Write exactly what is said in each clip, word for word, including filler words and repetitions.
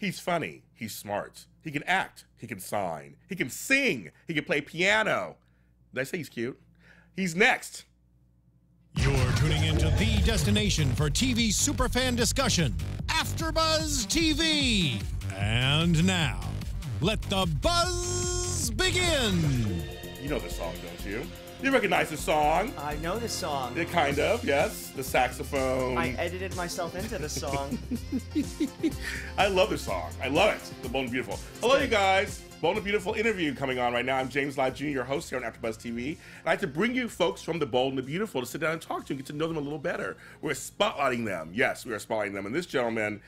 He's funny. He's smart. He can act. He can sign. He can sing. He can play piano. Did I say he's cute? He's next. You're tuning into the destination for T V superfan discussion, AfterBuzz T V. And now, let the buzz begin. You know this song, don't you? You recognize the song. I know this song. It kind of, yes. The saxophone. I edited myself into the song. I love this song. I love it. The Bold and Beautiful. Hello, you guys. Bold and Beautiful interview coming on right now. I'm James Lott Junior, your host here on AfterBuzz T V. And I like to bring you folks from The Bold and the Beautiful to sit down and talk to and get to know them a little better. We're spotlighting them. Yes, we are spotlighting them. And this gentleman,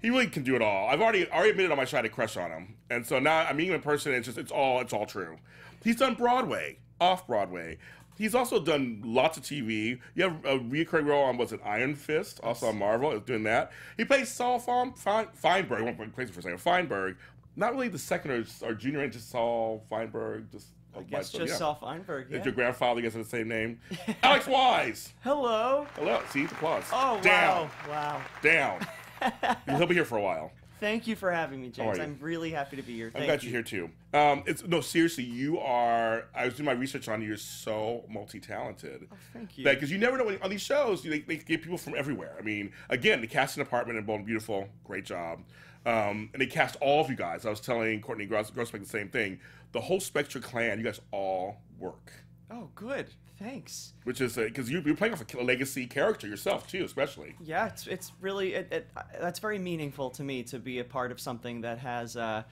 he really can do it all. I've already already admitted on my show I had a crush on him. And so now I'm meeting him in person and it's just, it's all, it's all true. He's done Broadway. Off-Broadway. He's also done lots of T V. You have a recurring role on, was it Iron Fist? Also on Marvel, doing that. He plays Saul Feinberg. I won't place it for a second. Feinberg. Not really the second or, or junior, just Saul Feinberg. Just, I guess just yeah. Saul Feinberg, yeah. If your grandfather gets the same name. Alex Wyse. Hello. Hello. See, applause. Oh, down. Wow. Down. Wow. Down. He'll be here for a while. Thank you for having me, James. I'm really happy to be here. Thank I'm glad you. You're here, too. Um, it's, no, seriously, you are... I was doing my research on you. You're so multi-talented. Oh, thank you. Because you never know. On these shows, they, they get people from everywhere. I mean, again, the casting department in Bold and Beautiful, great job. Um, and they cast all of you guys. I was telling Courtney Grossman the same thing. The whole Spectre clan, you guys all work. Oh, good. Thanks. Which is because uh, you, you're playing off a legacy character yourself too, especially. Yeah, it's it's really it, it, that's very meaningful to me to be a part of something that has uh,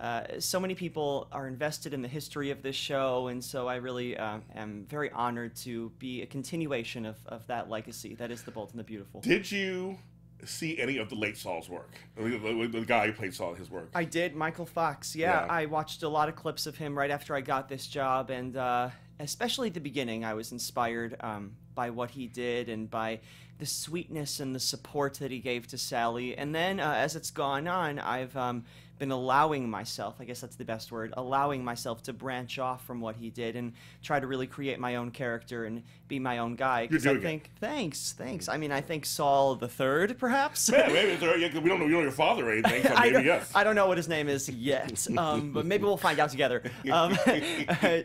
uh, so many people are invested in the history of this show, and so I really uh, am very honored to be a continuation of of that legacy. That is The Bold and the Beautiful. Did you see any of the late Saul's work? The, the guy who played Saul, his work. I did, Michael Fox. Yeah, yeah, I watched a lot of clips of him right after I got this job, and. Uh, Especially at the beginning, I was inspired um, by what he did and by the sweetness and the support that he gave to Sally. And then uh, as it's gone on, I've um, been allowing myself, I guess that's the best word, allowing myself to branch off from what he did and try to really create my own character and be my own guy. Because I think, it. thanks, thanks. I mean, I think Saul the Third, perhaps. Yeah, maybe third, yeah, we don't know, you know your father or anything, so maybe I yes. I don't know what his name is yet, um, but maybe we'll find out together. Um,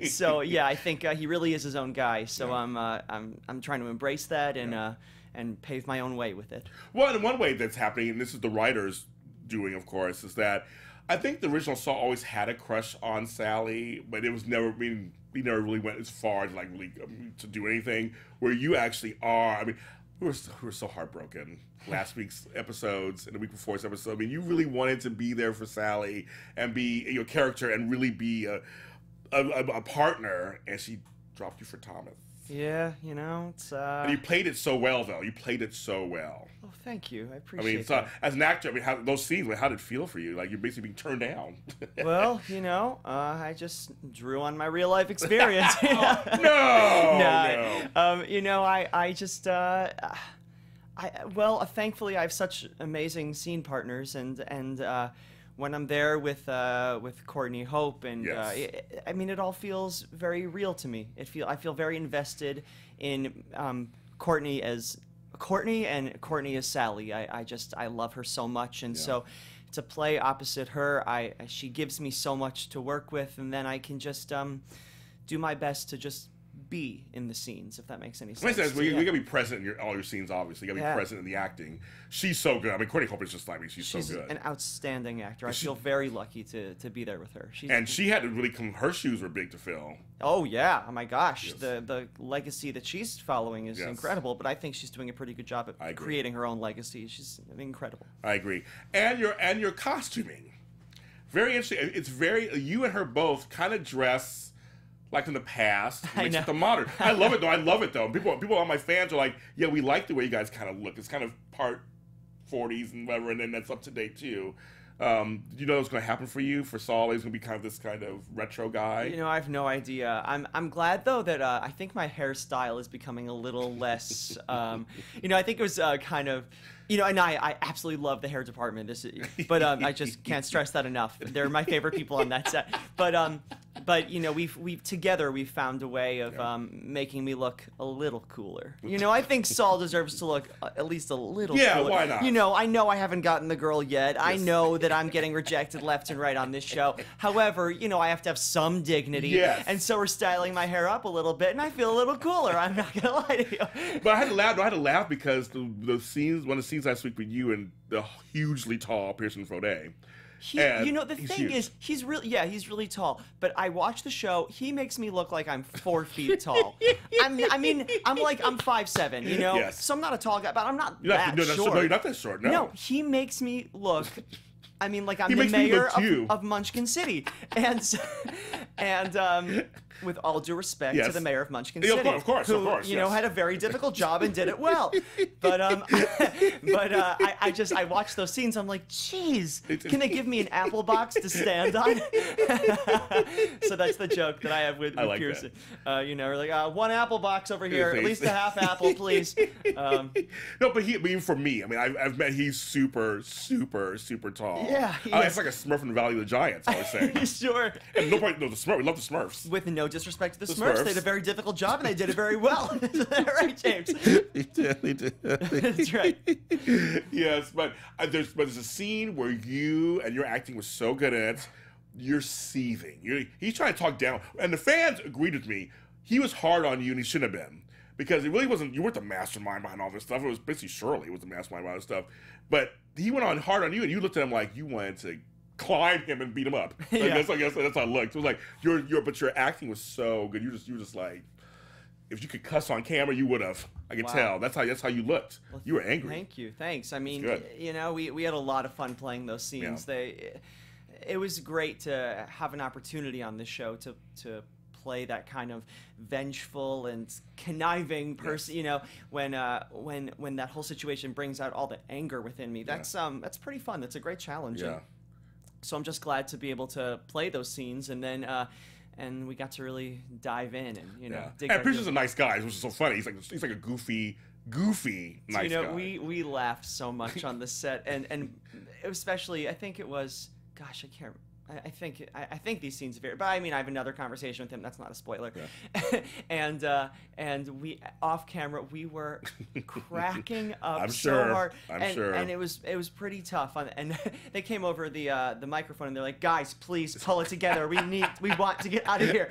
so yeah, I think uh, he really is his own guy. So yeah. I'm, uh, I'm, I'm trying to embrace that and. Yeah. Uh, and pave my own way with it. Well, and one way that's happening, and this is the writers doing, of course, is that I think the original Saul always had a crush on Sally, but it was never, I mean, we never really went as far as like really um, to do anything where you actually are. I mean, we were so, we were so heartbroken last week's episodes and the week before's episode. I mean, you really wanted to be there for Sally and be your character and really be a, a, a partner, and she dropped you for Thomas. Yeah, you know, it's... Uh... And you played it so well, though. You played it so well. Oh, thank you. I appreciate it. I mean, it's, uh, as an actor, I mean, how, those scenes, like, how did it feel for you? Like, you're basically being turned down. Well, you know, uh, I just drew on my real-life experience. Oh, no! no! no. Um, you know, I, I just... Uh, I Well, uh, thankfully, I have such amazing scene partners, and... and uh, when I'm there with uh, with Courtney Hope, and yes. uh, it, I mean, it all feels very real to me. It feel I feel very invested in um, Courtney as Courtney and Courtney as Sally. I, I just I love her so much, and yeah. so to play opposite her, I she gives me so much to work with, and then I can just um, do my best to just. Be in the scenes, if that makes any sense. Makes sense. So, we, yeah. we gotta be present in your, all your scenes, obviously. You gotta be yeah. present in the acting. She's so good. I mean, Courtney Hope is just like me. She's, she's so good. An outstanding actor. I she, feel very lucky to to be there with her. She's and she had to really come. Her shoes were big to fill. Oh yeah. Oh my gosh. Yes. The the legacy that she's following is yes. incredible. But I think she's doing a pretty good job at creating her own legacy. She's incredible. I agree. And your and your costuming, very interesting. It's very you and her both kind of dress. Like in the past, makes it the modern. I love it though. I love it though. People, people, all my fans are like, yeah, we like the way you guys kind of look. It's kind of part forties and whatever, and then that's up to date too. Um, did you know it was going to happen for you? For Saul, he's going to be kind of this kind of retro guy. You know, I have no idea. I'm, I'm glad though that uh, I think my hairstyle is becoming a little less. Um, you know, I think it was uh, kind of. You know, and I, I absolutely love the hair department. This, is, but um, I just can't stress that enough. They're my favorite people on that set. But um, But, you know, we've, we've together we've found a way of yeah. um, making me look a little cooler. You know, I think Saul deserves to look at least a little yeah, cooler. Yeah, why not? You know, I know I haven't gotten the girl yet. Yes. I know that I'm getting rejected left and right on this show. However, you know, I have to have some dignity. Yes. And so we're styling my hair up a little bit, and I feel a little cooler. I'm not going to lie to you. But I had to laugh, I had to laugh because the, the scenes, one of the scenes last week with you and the hugely tall Pearson Froday, He, you know, the thing huge. is, he's really, yeah, he's really tall. But I watch the show, he makes me look like I'm four feet tall. I'm, I mean, I'm like, I'm five seven, you know? Yes. So I'm not a tall guy, but I'm not you're that not, no, short. No, you're not that short, no. No, he makes me look, I mean, like I'm he the mayor of, of Munchkin City. And, and um, with all due respect yes. to the mayor of Munchkin yeah, City. Of course, who, of course, you yes. know, had a very difficult job and did it well. But, um, but uh, I, I just, I watched those scenes, I'm like, geez, can they give me an apple box to stand on? So that's the joke that I have with, with I like Pearson. Uh, you know, we're like, uh, one apple box over here, at least a half apple, please. Um, no, but he, I mean, for me, I mean, I've, I've met, he's super, super, super tall. Yeah, uh, it's like a Smurf in the Valley of the Giants, I was saying. Sure. And no point, no, the Smurf, we love the Smurfs. With no disrespect to the, the Smurfs, Smurfs, they did a very difficult job, and they did it very well. Right, James? They did, they did. That's right. Yes, but uh, there's but there's a scene where you and your acting was so good at it, you're seething. You're, he's trying to talk down, and the fans agreed with me. He was hard on you, and he shouldn't have been. Because it really wasn't, you weren't the mastermind behind all this stuff. It was basically Shirley was the mastermind behind all this stuff. But he went on hard on you, and you looked at him like you wanted to climb him and beat him up. Like, yeah. That's, I guess that's how it looked. It was like your your, but your acting was so good. You just you were just like, if you could cuss on camera, you would have. I could wow. tell. That's how that's how you looked. Well, you were angry. Thank you. Thanks. I mean, you know, we we had a lot of fun playing those scenes. Yeah. They, it was great to have an opportunity on this show to to. play that kind of vengeful and conniving person, yes. you know, when uh, when when that whole situation brings out all the anger within me. That's yeah. um, that's pretty fun. That's a great challenge. Yeah. And so I'm just glad to be able to play those scenes, and then uh, and we got to really dive in and you know. Yeah. Dig and Pearson's a nice guy, which is so funny. He's like he's like a goofy, goofy nice guy. You know, guy. we we laughed so much on the set, and and especially I think it was, gosh, I can't remember. I think I think these scenes vary, but I mean I have another conversation with him. That's not a spoiler. Yeah. and uh, and we off camera we were cracking up I'm so sure. hard. I'm and, sure. And it was it was pretty tough. On, and they came over the uh, the microphone and they're like, guys, please pull it together. We need we want to get out of here.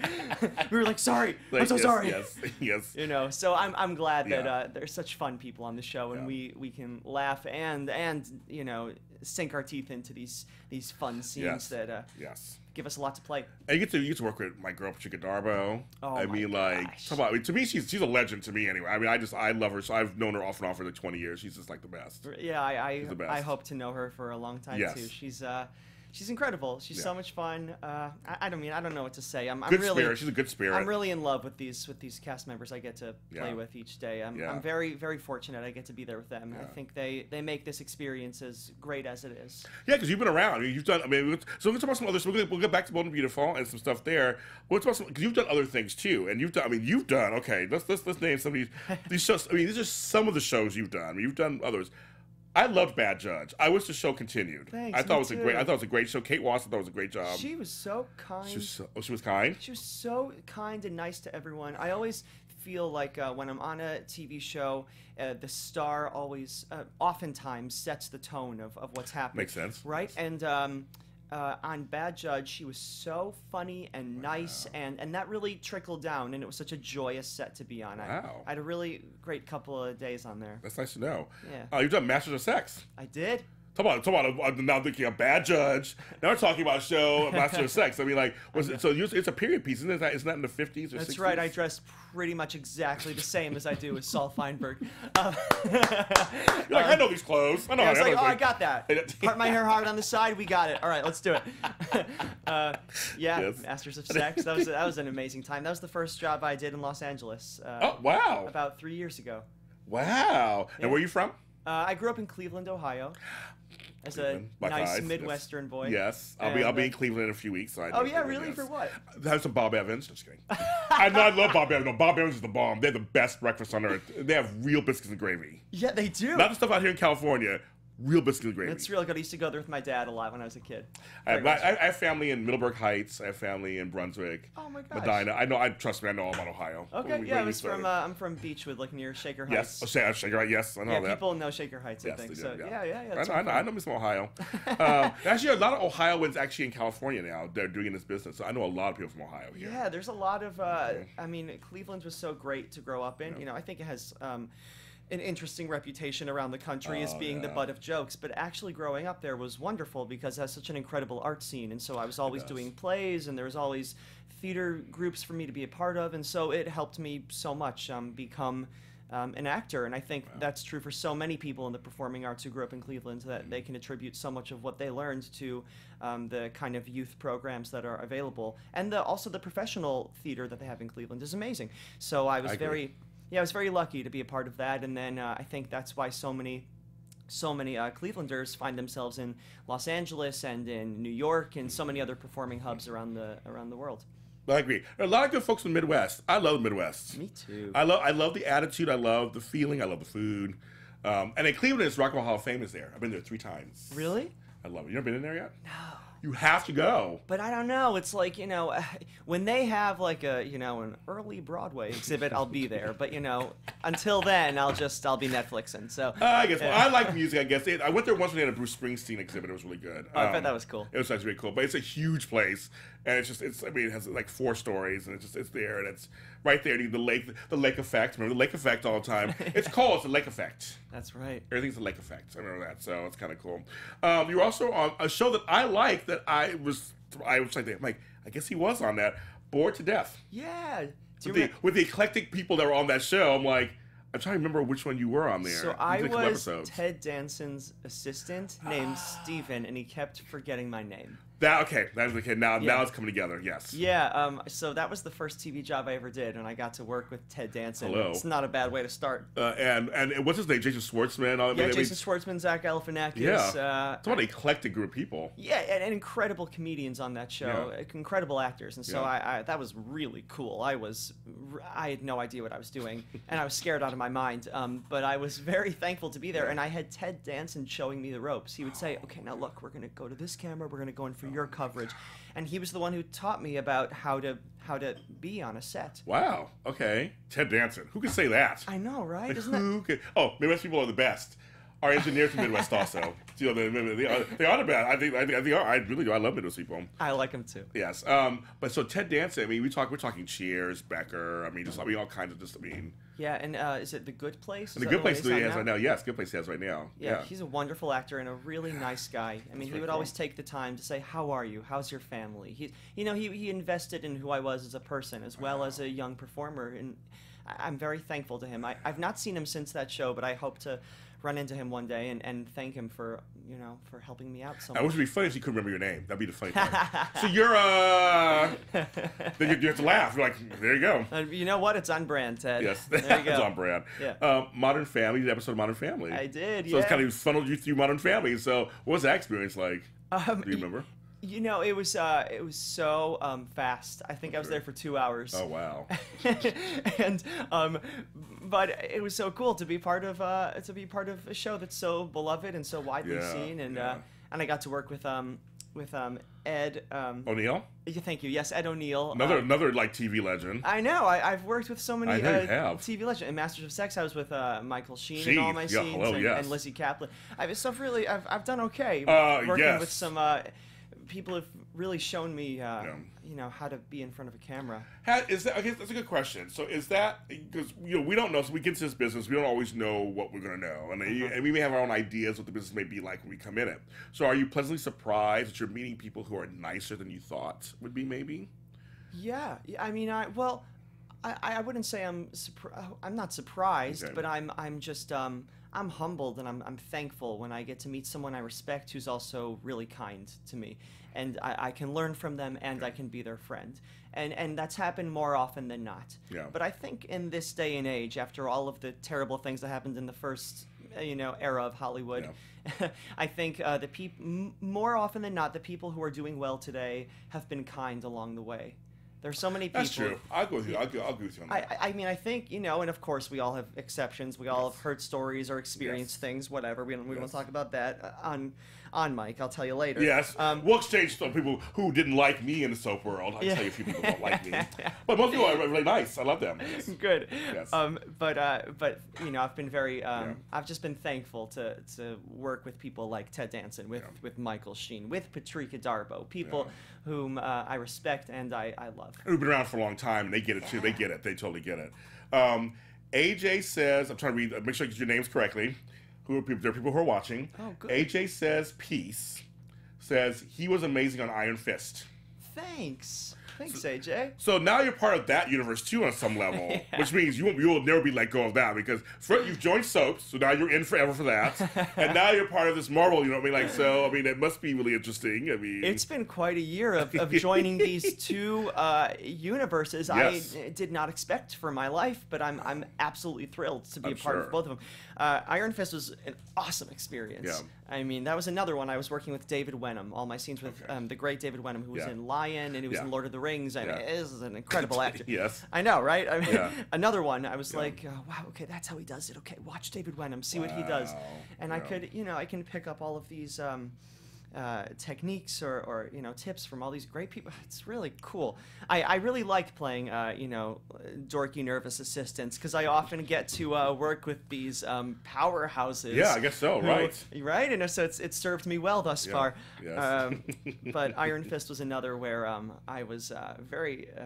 We were like, sorry, like, I'm so yes, sorry. Yes, yes. You know, so I'm I'm glad that yeah. uh, there's such fun people on the show, and yeah. we we can laugh and and you know. sink our teeth into these these fun scenes yes. that uh, yes. give us a lot to play. And you get to you get to work with my girl Patricia Darbo. Oh, I mean, gosh. like come on, I mean, to me she's she's a legend to me anyway. I mean, I just I love her. So I've known her off and on for like twenty years. She's just like the best. Yeah, I I, the best. I hope to know her for a long time yes. too. She's uh she's incredible. She's yeah. so much fun. Uh, I, I don't mean I don't know what to say. I'm, I'm good really spirit. She's a good spirit. I'm really in love with these with these cast members I get to play yeah. with each day. I'm, yeah. I'm very very fortunate I get to be there with them. Yeah. I think they they make this experience as great as it is. Yeah, because you've been around. You've done. I mean, so let's talk about some other. So we'll, we'll get back to Bold and Beautiful and some stuff there. We'll talk about some because you've done other things too. And you've done. I mean, you've done. Okay, let's let's let's name some of these these shows. I mean, these are some of the shows you've done. I mean, you've done others. I loved Bad Judge. I wish the show continued. Thanks, I thought it was too. a great. I thought it was a great show. Kate Watson thought it was a great job. She was so kind. She was so, oh, she was kind. She was so kind and nice to everyone. I always feel like uh, when I'm on a T V show, uh, the star always, uh, oftentimes, sets the tone of of what's happening. Makes sense, right? And. Um, Uh, on Bad Judge, she was so funny and nice, wow. and, and that really trickled down, and it was such a joyous set to be on. Wow. I, I had a really great couple of days on there. That's nice to know. Yeah. Uh, you've done Masters of Sex. I did. Talk about, talk about, now thinking a Bad Judge. Now we're talking about a show, Masters of Sex. I mean, like, was it, so it's a period piece, isn't it? Isn't that in the fifties or That's sixties? That's right. I dressed pretty much exactly the same as I do with Saul Feinberg. Uh, You're like, um, I know these clothes. I know. Yeah, I was I like, oh, things. I got that. Part my hair hard on the side. We got it. All right, let's do it. Uh, yeah, yes. Masters of Sex. That was that was an amazing time. That was the first job I did in Los Angeles. Uh, oh, wow. About three years ago. Wow. Yeah. And where are you from? Uh, I grew up in Cleveland, Ohio. As Cleveland, a nice eyes. Midwestern yes. boy. Yes, I'll and, be I'll be in Cleveland in a few weeks. So I oh yeah, Cleveland, really? Yes. For what? That's some Bob Evans. Just kidding. I, I love Bob Evans. No, Bob Evans is the bomb. They're the best breakfast on earth. They have real biscuits and gravy. Yeah, they do. Not the stuff out here in California. real biscuit gravy. It's really good. I used to go there with my dad a lot when I was a kid. I have, my, I have family in Middleburg Heights. I have family in Brunswick. Oh my gosh. Medina. I know. I trust me. I know all about Ohio. Okay. We, yeah, I was from. Uh, I'm from Beechwood, like near Shaker Heights. Yes. Oh, Shaker, Shaker Heights. Yes, I know yeah, that. People know Shaker Heights. I yes, think. They do, so yeah, yeah, yeah. yeah that's I, know, I know. I know some Ohio. uh, actually, a lot of Ohioans actually in California now. They're doing this business. So I know a lot of people from Ohio here. Yeah. There's a lot of. Uh, okay. I mean, Cleveland was so great to grow up in. Yeah. You know, I think it has. Um, an interesting reputation around the country oh, as being yeah. the butt of jokes, but actually growing up there was wonderful because it has such an incredible art scene, and so I was always doing plays, and there was always theater groups for me to be a part of, and so it helped me so much um, become um, an actor, and I think wow. that's true for so many people in the performing arts who grew up in Cleveland that mm-hmm. they can attribute so much of what they learned to um, the kind of youth programs that are available, and the, also the professional theater that they have in Cleveland is amazing. So I was I very... Yeah, I was very lucky to be a part of that, and then uh, I think that's why so many, so many uh, Clevelanders find themselves in Los Angeles and in New York and so many other performing hubs around the around the world. I agree. There are a lot of good folks in the Midwest. I love the Midwest. Me too. I love I love the attitude. I love the feeling. I love the food. Um, and in Cleveland, it's Rock and Roll Hall of Fame is there. I've been there three times. Really? I love it. You ever been in there yet? No. You have to go. But I don't know. It's like, you know, when they have like a, you know, an early Broadway exhibit, I'll be there. But, you know, until then, I'll just, I'll be Netflixing. So. Uh, I guess. Well, I like music, I guess. It, I went there once when they had a Bruce Springsteen exhibit. It was really good. Oh, um, I bet that was cool. It was actually really cool. But it's a huge place. And it's just, it's, I mean, it has like four stories. And it's just, it's there. And it's right there. The lake, the lake effect. Remember the lake effect all the time. It's cold. It's the lake effect. That's right. Everything's a lake effect. I remember that. So it's kind of cool. Um, you were also on a show that I like. That I was, I was like, I'm like, I guess he was on that, Bored to Death. Yeah. With the, with the eclectic people that were on that show, I'm like, I'm trying to remember which one you were on there. So I was Ted Danson's assistant named Steven, and he kept forgetting my name. That, okay, that was okay. Now, yeah. now it's coming together. Yes. Yeah. Um. So that was the first T V job I ever did, and I got to work with Ted Danson. Hello. It's not a bad way to start. Uh, and and what's his name? Jason Schwartzman. I mean, yeah, Jason I mean, Schwartzman, Zach Galifianakis. Yeah. Uh, it's what an eclectic group of people. Yeah, and, and incredible comedians on that show. Yeah. Incredible actors, and so yeah. I, I that was really cool. I was I had no idea what I was doing, and I was scared out of my mind. Um. But I was very thankful to be there, yeah. and I had Ted Danson showing me the ropes. He would say, "Okay, now look, we're gonna go to this camera. We're gonna go in for." Your coverage, and he was the one who taught me about how to how to be on a set. Wow. Okay. Ted Danson. Who could say that? I know, right? Like, Isn't who that... could? Oh, Midwest people are the best. Our engineers from Midwest also. You know, they, they, are, they are the best. I think. I think. I, think are, I really do. I love Midwest people. I like them too. Yes. Um. But so Ted Danson. I mean, we talk. We're talking Cheers, Becker. I mean, just I mean all kinds of just. I mean. Yeah, and uh, is it The Good Place? The Good Place he has right now. Yes, Good Place he has right now. Yeah, he's a wonderful actor and a really nice guy. I mean, he would always take the time to say, "How are you? How's your family?" He, you know, he he invested in who I was as a person as well as a young performer, and I'm very thankful to him. I, I've not seen him since that show, but I hope to run into him one day and, and thank him for, you know, for helping me out so much. It would be funny if you couldn't remember your name. That'd be the funny part. So you're, uh, then you, you have to laugh. You're like, there you go. Uh, you know what? It's on brand, Ted. Yes, there you go. It's on brand. Yeah. Um, Modern Family, the episode of Modern Family. I did, yeah. So it's kind of funneled you through Modern Family. So what was that experience like? Um, Do you remember? You know, it was uh, it was so um, fast. I think okay. I was there for two hours. Oh wow! and um, but it was so cool to be part of uh, to be part of a show that's so beloved and so widely yeah, seen. And yeah. uh, and I got to work with um with um Ed um, O'Neill. Yeah, thank you. Yes, Ed O'Neill. Another um, another like T V legend. I know. I, I've worked with so many I know uh, you have. T V legends. In Masters of Sex, I was with uh, Michael Sheen Jeez, in all my yeah, scenes hello, and, yes. and Lizzie Caplan. I've stuff really. I've I've done okay uh, working yes. with some. Uh, People have really shown me, uh, yeah. you know, how to be in front of a camera. How, is that? Okay, that's a good question. So is that because you know we don't know? So we get to this business, we don't always know what we're gonna know, and, uh-huh. and we may have our own ideas what the business may be like when we come in it. So are you pleasantly surprised that you're meeting people who are nicer than you thought would be? Maybe. Yeah. I mean, I well, I, I wouldn't say I'm I'm not surprised, okay. but I'm I'm just. Um, I'm humbled and I'm, I'm thankful when I get to meet someone I respect who's also really kind to me. And I, I can learn from them and yeah. I can be their friend. And and that's happened more often than not. Yeah. But I think in this day and age, after all of the terrible things that happened in the first you know, era of Hollywood, yeah. I think uh, the peop- m- more often than not, the people who are doing well today have been kind along the way. There's so many people. That's true. I'll go with you. I'll go, I'll go with you on that. I, I mean, I think, you know, and of course we all have exceptions. We yes. all have heard stories or experienced yes. things, whatever. We don't, we yes. won't talk about that on on Mike. I'll tell you later. Yes. Um, we'll exchange some people who didn't like me in the soap world. I'll yeah. tell you a few people don't like me. But most people are really nice. I love them. Yes. Good. Yes. Um, but, uh, but, you know, I've been very, um, yeah. I've just been thankful to, to work with people like Ted Danson, with, yeah. with Michael Sheen, with Patricia Darbo, people yeah. whom uh, I respect and I, I love. We've been around for a long time, and they get it too. They get it. They totally get it. Um, A J says, I'm trying to read, make sure I get your names correctly. Who are people? There are people who are watching. Oh, good. A J says, peace. Says, he was amazing on Iron Fist. Thanks. Thanks, so, A J. So now you're part of that universe too on some level, yeah. which means you, you will never be let go of that, because first you've joined soaps, so now you're in forever for that. And now you're part of this Marvel, you know what I mean? Like, so, I mean, it must be really interesting. I mean, it's been quite a year of, of joining these two uh, universes yes. I did not expect for my life, but I'm, I'm absolutely thrilled to be I'm a part sure. of both of them. Uh, Iron Fist was an awesome experience. Yeah. I mean, that was another one. I was working with David Wenham, all my scenes with okay. um, the great David Wenham, who was yeah. in Lion, and he was yeah. in Lord of the Rings. I mean, yeah. this is an incredible actor. Yes. I know, right? I mean, yeah. another one. I was yeah. like, oh, wow, okay, that's how he does it. Okay, watch David Wenham, see wow. what he does. And yeah. I could, you know, I can pick up all of these um, uh, techniques or, or, you know, tips from all these great people. It's really cool. I, I really like playing, uh, you know, dorky, nervous assistants, because I often get to uh, work with these um, powerhouses. Yeah, I guess so, who, right? Right? And so it's, it's served me well thus yeah. far. Yes. Um, but Iron Fist was another where um, I was uh, very uh,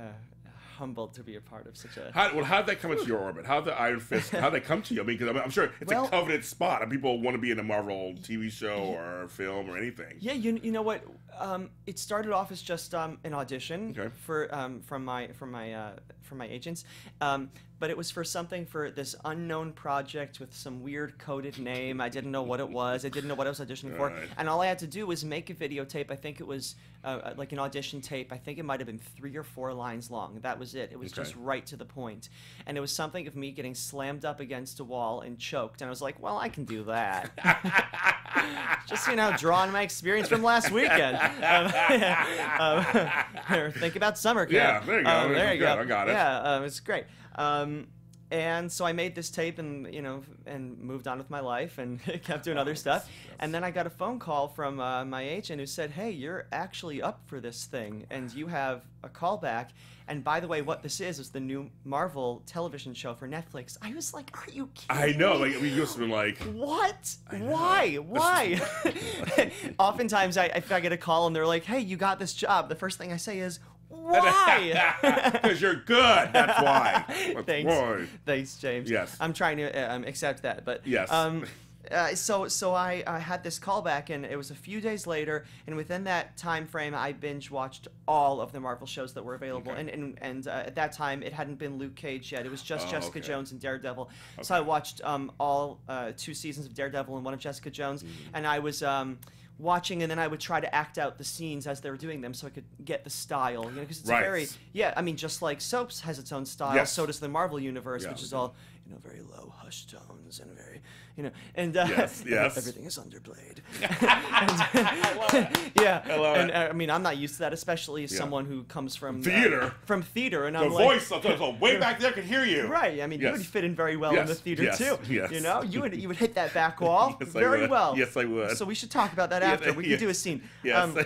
humbled to be a part of such a... How, well, how did that come into your orbit? How did the Iron Fist, how did that come to you? I mean, because I'm, I'm sure it's well, a coveted spot, and people want to be in a Marvel T V show or film or anything. Yeah, you, you know what? Um, it started off as just um, an audition okay. for um, from my from my uh, from my agents, um, but it was for something for this unknown project with some weird coded name. I didn't know what it was. I didn't know what I was auditioning all for, right. and all I had to do was make a videotape. I think it was uh, like an audition tape. I think it might have been three or four lines long. That was it. It was okay. just right to the point, and it was something of me getting slammed up against a wall and choked. And I was like, well, I can do that. Just, you know, draw on my experience from last weekend. Um, yeah. um, think about summer camp. Yeah, there you go. Um, there you go. I got it. Yeah, um, it's great. Um, and so I made this tape, and you know, and moved on with my life, and kept doing other stuff. Yes. And then I got a phone call from uh, my agent who said, "Hey, you're actually up for this thing, and you have a callback. And by the way, what this is is the new Marvel television show for Netflix." I was like, "Are you kidding me?" I know, like we used to be like, "What? Why? Why?" Oftentimes, I, if I get a call and they're like, "Hey, you got this job," the first thing I say is, "Why?" Because you're good. That's why. That's Thanks. Why. Thanks, James. Yes. I'm trying to um, accept that, but yes. Um, Uh, so so I, I had this callback, and it was a few days later, and within that time frame, I binge-watched all of the Marvel shows that were available, okay. and, and, and uh, at that time, it hadn't been Luke Cage yet. It was just oh, Jessica okay. Jones and Daredevil, okay. so I watched um, all uh, two seasons of Daredevil and one of Jessica Jones, mm-hmm. and I was... Um, watching, and then I would try to act out the scenes as they were doing them so I could get the style, you know, because it's right. very, yeah, I mean, just like soaps has its own style, yes. so does the Marvel universe, yeah. which is all, you know, very low hushed tones and very, you know, and uh, yes, yes. everything is underplayed. And, I love it. Yeah, I love and, it. I mean, I'm not used to that, especially as yeah. someone who comes from theater, uh, from theater, and the I'm voice like, the way back there can hear you. Right, I mean, yes. you would fit in very well yes. in the theater yes. too. Yes. You know, you would you would hit that back wall yes, very well. Yes, I would. So we should talk about that. After. We yes. can do a scene. Yes. Um,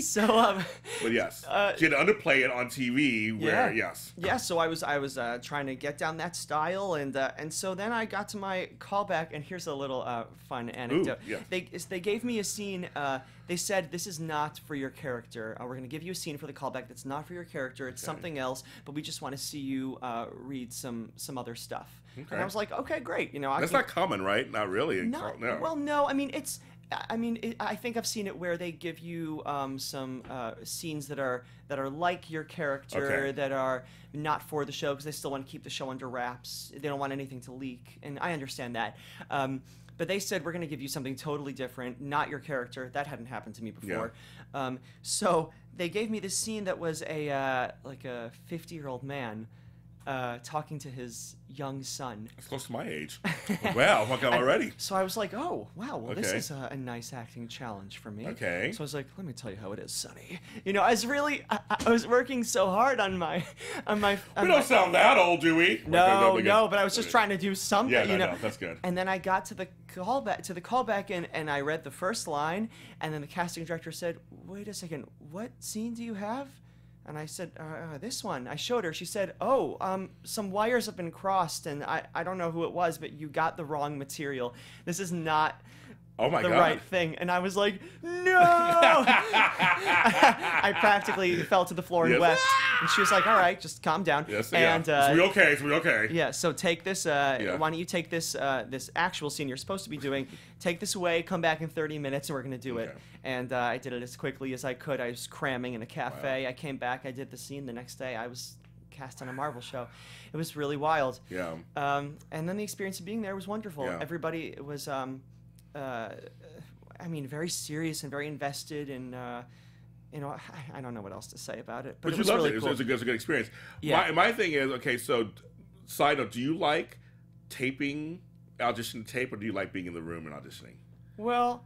so, um, but yes, uh, you had to underplay it on T V. Where yeah. yes, yeah. So I was, I was uh, trying to get down that style, and uh, and so then I got to my callback, and here's a little uh, fun anecdote. Ooh, yes. They they gave me a scene. Uh, they said, "This is not for your character. Uh, we're going to give you a scene for the callback that's not for your character. It's okay. something else. But we just want to see you uh, read some some other stuff." Okay. And I was like, "Okay, great." You know, I that's can, not common, right? Not really. Not, no. Well, no. I mean, it's. I mean, it, I think I've seen it where they give you um, some uh, scenes that are that are like your character, okay. that are not for the show because they still want to keep the show under wraps. They don't want anything to leak, and I understand that. Um, but they said, we're going to give you something totally different, not your character. That hadn't happened to me before. Yeah. Um, so they gave me this scene that was a uh, like a fifty-year-old man. uh, talking to his young son. That's close to my age. Wow, my God, already. So I was like, oh, wow, well, okay. This is a, a nice acting challenge for me. Okay. So I was like, let me tell you how it is, Sonny. You know, I was really, I, I was working so hard on my, on my. On we don't my, sound that old, do we? No, no, but I was just trying to do something, yeah, no, you know. No, that's good. And then I got to the callback, to the callback, and, and I read the first line, and then the casting director said, wait a second, what scene do you have? And I said, uh, this one. I showed her. She said, oh, um, some wires have been crossed, and I, I don't know who it was, but you got the wrong material. This is not oh my the God. right thing. And I was like, no! I practically fell to the floor and yes. wept. And she was like, all right, just calm down. Yes, and, yeah. uh, it's we okay, it's we okay. Yeah, so take this, uh, yeah. why don't you take this uh, this actual scene you're supposed to be doing, take this away, come back in thirty minutes, and we're going to do okay. it. And uh, I did it as quickly as I could. I was cramming in a cafe. Wow. I came back. I did the scene the next day. I was cast on a Marvel show. It was really wild. Yeah. Um, and then the experience of being there was wonderful. Yeah. Everybody was, um, uh, I mean, very serious and very invested in, uh, you know, I, I don't know what else to say about it. But, but it you was loved really it. Cool. It was a good, it was a good experience. Yeah. My, my thing is, okay, so side note, do you like taping, audition tape, or do you like being in the room and auditioning? Well...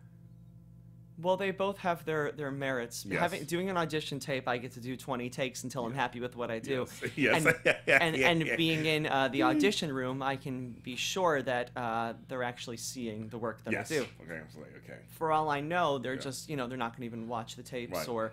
Well, they both have their their merits. Yes. Having doing an audition tape, I get to do twenty takes until I'm happy with what I do. Yes. yes. And and, yeah, and yeah. being in uh, the audition room, I can be sure that uh, they're actually seeing the work that yes. I do. Okay. Okay. For all I know, they're yeah. just you know they're not going to even watch the tapes right. or.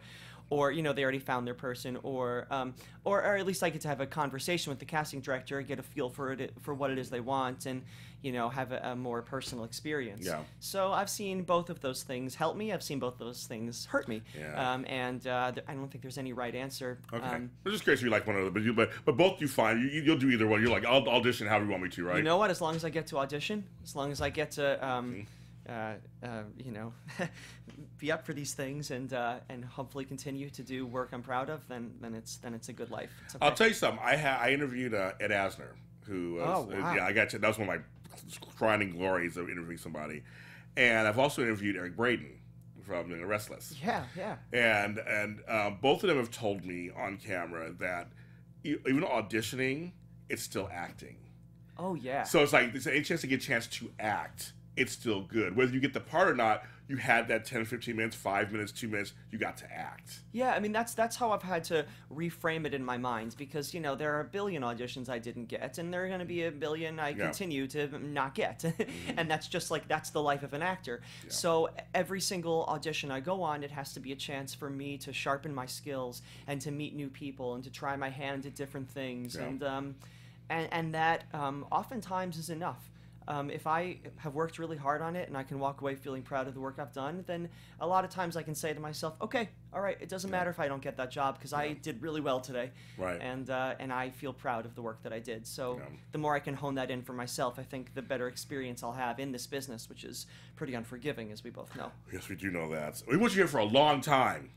Or you know they already found their person, or um, or or at least I get to have a conversation with the casting director, get a feel for it for what it is they want, and you know have a, a more personal experience. Yeah. So I've seen both of those things help me. I've seen both of those things hurt me. Yeah. Um, and uh, I don't think there's any right answer. Okay. Um, I'm just curious if you like one another, but you but but both you find you, you'll do either one. You're like I'll audition however you want me to, right? You know what? As long as I get to audition, as long as I get to. Um, mm-hmm. Uh, uh, you know, be up for these things and uh, and hopefully continue to do work I'm proud of. Then then it's then it's a good life. Okay. I'll tell you something. I ha I interviewed uh, Ed Asner, who uh, oh, wow. yeah I got you. That was one of my crowning glories of interviewing somebody. And I've also interviewed Eric Braeden from The Restless. Yeah, yeah. And and uh, both of them have told me on camera that even auditioning, it's still acting. Oh yeah. So it's like it's a chance to get a chance to act. It's still good. Whether you get the part or not, you had that ten, fifteen minutes, five minutes, two minutes, you got to act. Yeah, I mean, that's that's how I've had to reframe it in my mind because, you know, there are a billion auditions I didn't get, and there are going to be a billion I yeah. continue to not get. And that's just like, that's the life of an actor. Yeah. So every single audition I go on, it has to be a chance for me to sharpen my skills and to meet new people and to try my hand at different things. Yeah. And, um, and, and that um, oftentimes is enough. Um, if I have worked really hard on it and I can walk away feeling proud of the work I've done, then a lot of times I can say to myself, okay, all right, it doesn't yeah. matter if I don't get that job because yeah. I did really well today. Right. And, uh, and I feel proud of the work that I did. So yeah. the more I can hone that in for myself, I think the better experience I'll have in this business, which is pretty unforgiving, as we both know. Yes, we do know that. We want you here for a long time.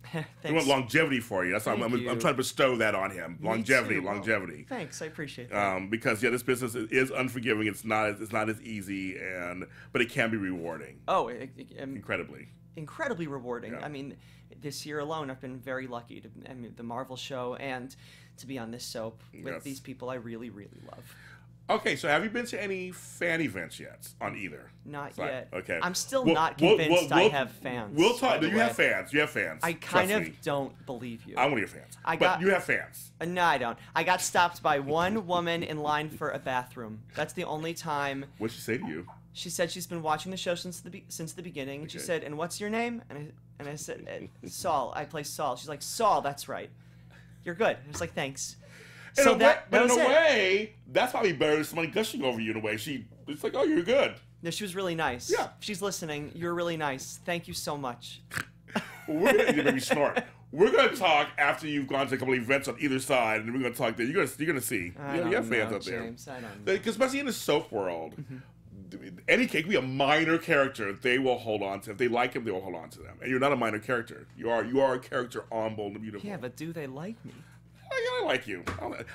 We want longevity for you. That's why I'm, I'm, I'm trying to bestow that on him. Longevity, too, longevity. Bro. Thanks, I appreciate that. Um, because, yeah, this business is unforgiving. It's not, it's not as easy, and but it can be rewarding. Oh, it, it, um, incredibly, incredibly rewarding. Yeah. I mean, this year alone, I've been very lucky to I mean, the Marvel show and to be on this soap with yes. these people I really, really love. Okay, so have you been to any fan events yet? On either? Not so yet. I, okay. I'm still we'll, not convinced we'll, we'll, I have fans. We'll talk. You have fans. You have fans. I kind Trust of me. don't believe you. I'm one of your fans. I got, but you have fans. Uh, no, I don't. I got stopped by one woman in line for a bathroom. That's the only time. What'd she say to you? She said she's been watching the show since the be since the beginning. Okay. She said, "And what's your name?" And I and I said, "Saul. I play Saul." She's like, "Saul, that's right. You're good." I was like, "Thanks." In so a that, way, but in a it. way, that's probably better than somebody gushing over you in a way. She, it's like, oh, you're good. No, she was really nice. Yeah. She's listening. You're really nice. Thank you so much. We're going to maybe snort. We're going to talk after you've gone to a couple of events on either side, and we're going to talk there. You're going to, you're going to see. I you don't have fans know, out there. James, I don't know. Because especially in the soap world, mm-hmm. any cake can be a minor character. They will hold on to. If they like him, they will hold on to them. And you're not a minor character. You are, you are a character on Bold and Beautiful. Yeah, but do they like me? I like you.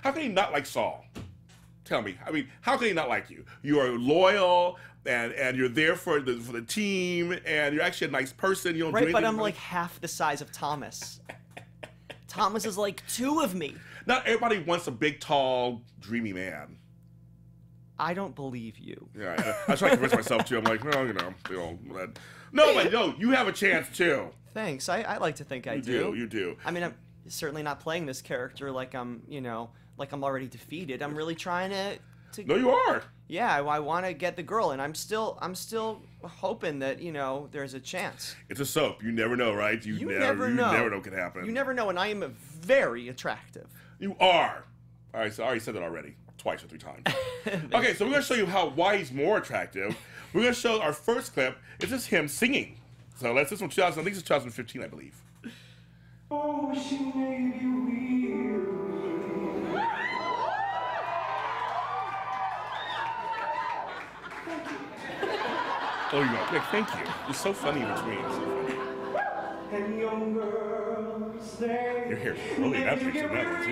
How can he not like Saul? Tell me. I mean, how can he not like you? You are loyal, and and you're there for the for the team, and you're actually a nice person. You don't right, do anything but I'm like half the size of Thomas. Thomas is like two of me. Not everybody wants a big, tall, dreamy man. I don't believe you. Yeah, I, I try to convince myself too. I'm like, no, you know, the old red. No, but no, you have a chance too. Thanks. I, I like to think I you do. do. You do. I mean, I'm certainly not playing this character like I'm, you know, like I'm already defeated. I'm really trying to. to no, you are. Yeah, I, I want to get the girl, and I'm still, I'm still hoping that you know there's a chance. It's a soap. You never know, right? You, you never, never know. You never know what can happen. You never know, and I am very attractive. You are. All right, so I already said that already. Twice or three times. Okay, so we're gonna show you how why he's more attractive. We're gonna show our first clip. It's just him singing. So let's this one two thousand. I think it's two thousand fifteen, I believe. Oh, she made you weird. Oh, you go. Yeah, thank you. You're so funny between. And young girls, they Your hair's really epic in that one too.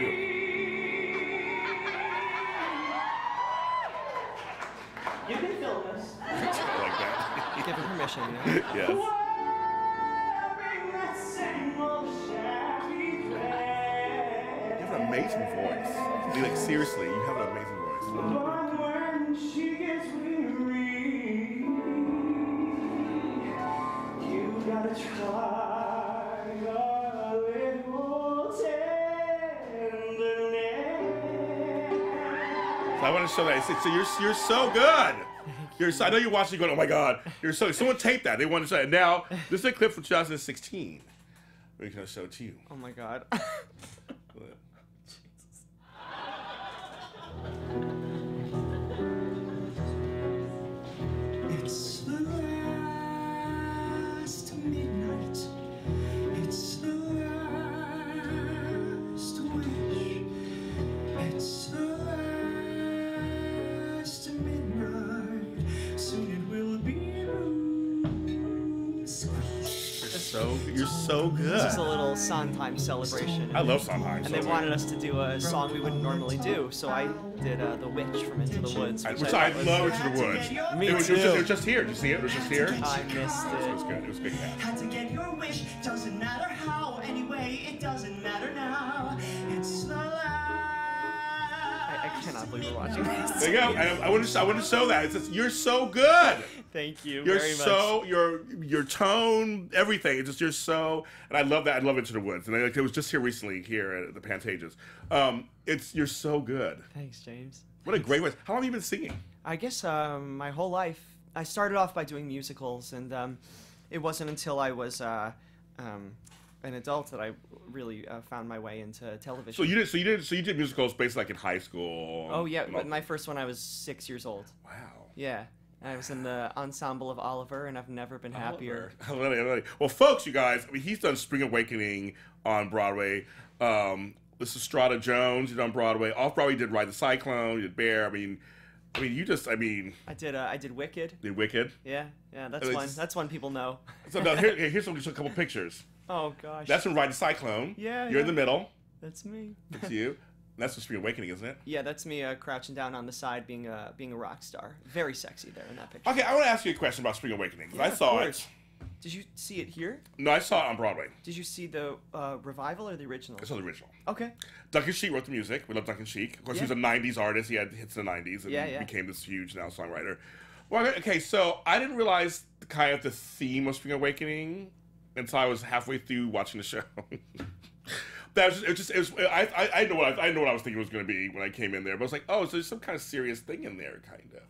You can film this. Like that. Give him permission, you know? Yes. You have an amazing voice. I mean, like, seriously, you have an amazing voice. But when she gets weary, you gotta try a little tenderness. So I want to show that. So you're, you're so good. You're so, I know you're watching going, oh my God, you're so, someone taped that. They wanted to show it. And now, this is a clip from two thousand sixteen. We're going to show it to you. Oh my God. It's the last midnight. It's the last wish. It's the So, you're so good. This is a little Sondheim celebration. I love Sondheim. And they wanted us to do a song we wouldn't normally do, so I did uh, The Witch from Into the Woods. Which, which I, I love Into the Woods. Me it was, too. It was, just, it was just here. Did you see it? It was just here. I missed it. It was good. It was big. Had to get your wish. Doesn't matter how. Anyway, it doesn't matter now. It's the I, I cannot believe we're watching this. There you go. I, I want to. I want to show that. It's just, you're so good. Thank you you're very much. so your your tone, everything. It's just you're so, and I love that. I love Into the Woods, and I, like, it was just here recently here at the Pantages. Um, it's you're so good. Thanks, James. What Thanks. a great voice. How long have you been singing? I guess um, my whole life. I started off by doing musicals, and um, it wasn't until I was uh, um, an adult that I really uh, found my way into television. So you did. So you did. So you did musicals basically like in high school. Oh yeah, but my first one I was six years old. Wow. Yeah. I was in the ensemble of Oliver, and I've never been happier. Well, folks, you guys, I mean, he's done Spring Awakening on Broadway. Um, this is Strata Jones, you did on Broadway. Off Broadway, you did Ride the Cyclone, you did Bear. I mean, I mean, you just, I mean. I did. Uh, I did Wicked. Did Wicked? Yeah, yeah, that's one. Just, that's one people know. So now here, here's some, just a couple pictures. Oh gosh. That's from Ride the Cyclone. Yeah. You're yeah. in the middle. That's me. That's you. That's the Spring Awakening, isn't it? Yeah, that's me uh, crouching down on the side, being a being a rock star. Very sexy there in that picture. Okay, I want to ask you a question about Spring Awakening. Yeah, I saw of course. it. Did you see it here? No, I saw it on Broadway. Did you see the uh, revival or the original? I saw the original. Okay. Duncan Sheik wrote the music. We love Duncan Sheik. Of course, yeah. he was a nineties artist. He had hits in the nineties, and yeah, yeah. became this huge now songwriter. Well, okay, so I didn't realize the kind of the theme of Spring Awakening until I was halfway through watching the show. That was just, it just it was, I, I, I know what I, I know what I was thinking it was going to be when I came in there, but I was like, oh, so there's some kind of serious thing in there, kind of.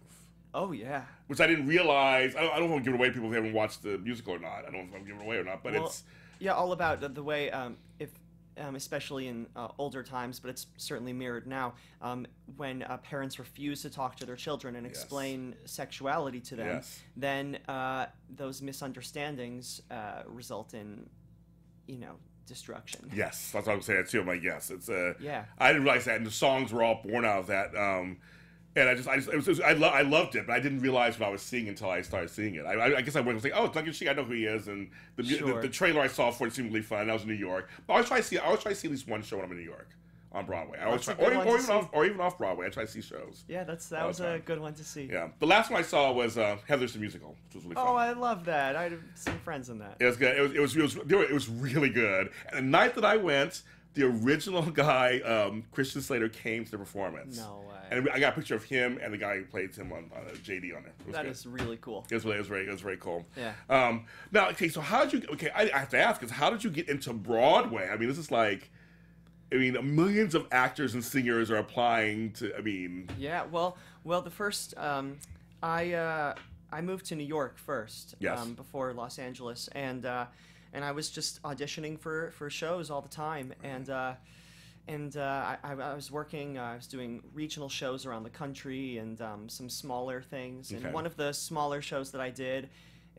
Oh yeah. Which I didn't realize. I don't, I don't want to give it away to people who haven't watched the musical or not. I don't know if I'm giving it away or not, but well, it's yeah, all about the way um, if um, especially in uh, older times, but it's certainly mirrored now um, when uh, parents refuse to talk to their children and yes. explain sexuality to them, yes. then uh, those misunderstandings uh, result in, you know. Destruction. Yes, that's what I'm saying too. I'm like, yes, it's a. Uh, yeah. I didn't realize that, and the songs were all born out of that. Um, and I just, I just, it was, it was, I, lo I loved it, but I didn't realize what I was seeing until I started seeing it. I, I, I guess I went and was like, oh, Duncan Sheik, I know who he is, and the, sure. the, the trailer I saw for it seemed really fun. I was in New York. But I always try to see, I always try to see at least one show when I'm in New York on Broadway. I always try, or, or even off, or even off Broadway. I try to see shows. Yeah, that's that was a good one to see. Yeah, the last one I saw was uh, Heather's the Musical, which was really fun. Oh, I love that. I had some friends in that. It was good. It was it was it was, it was really good. And the night that I went, The original guy, um, Christian Slater, came to the performance. No way. And I got a picture of him and the guy who played him on, on uh, J D on there. It was that good. Is really cool. It was really, it was very, it was very cool. Yeah. Um, now, okay, so how did you? Okay, I, I have to ask is how did you get into Broadway? I mean, this is like, I mean, millions of actors and singers are applying to. I mean. Yeah. Well, well, the first, um, I uh, I moved to New York first. Yes. Um, before Los Angeles, and. Uh, And I was just auditioning for, for shows all the time, and uh, and uh, I, I was working. Uh, I was doing regional shows around the country and um, some smaller things. Okay. And one of the smaller shows that I did,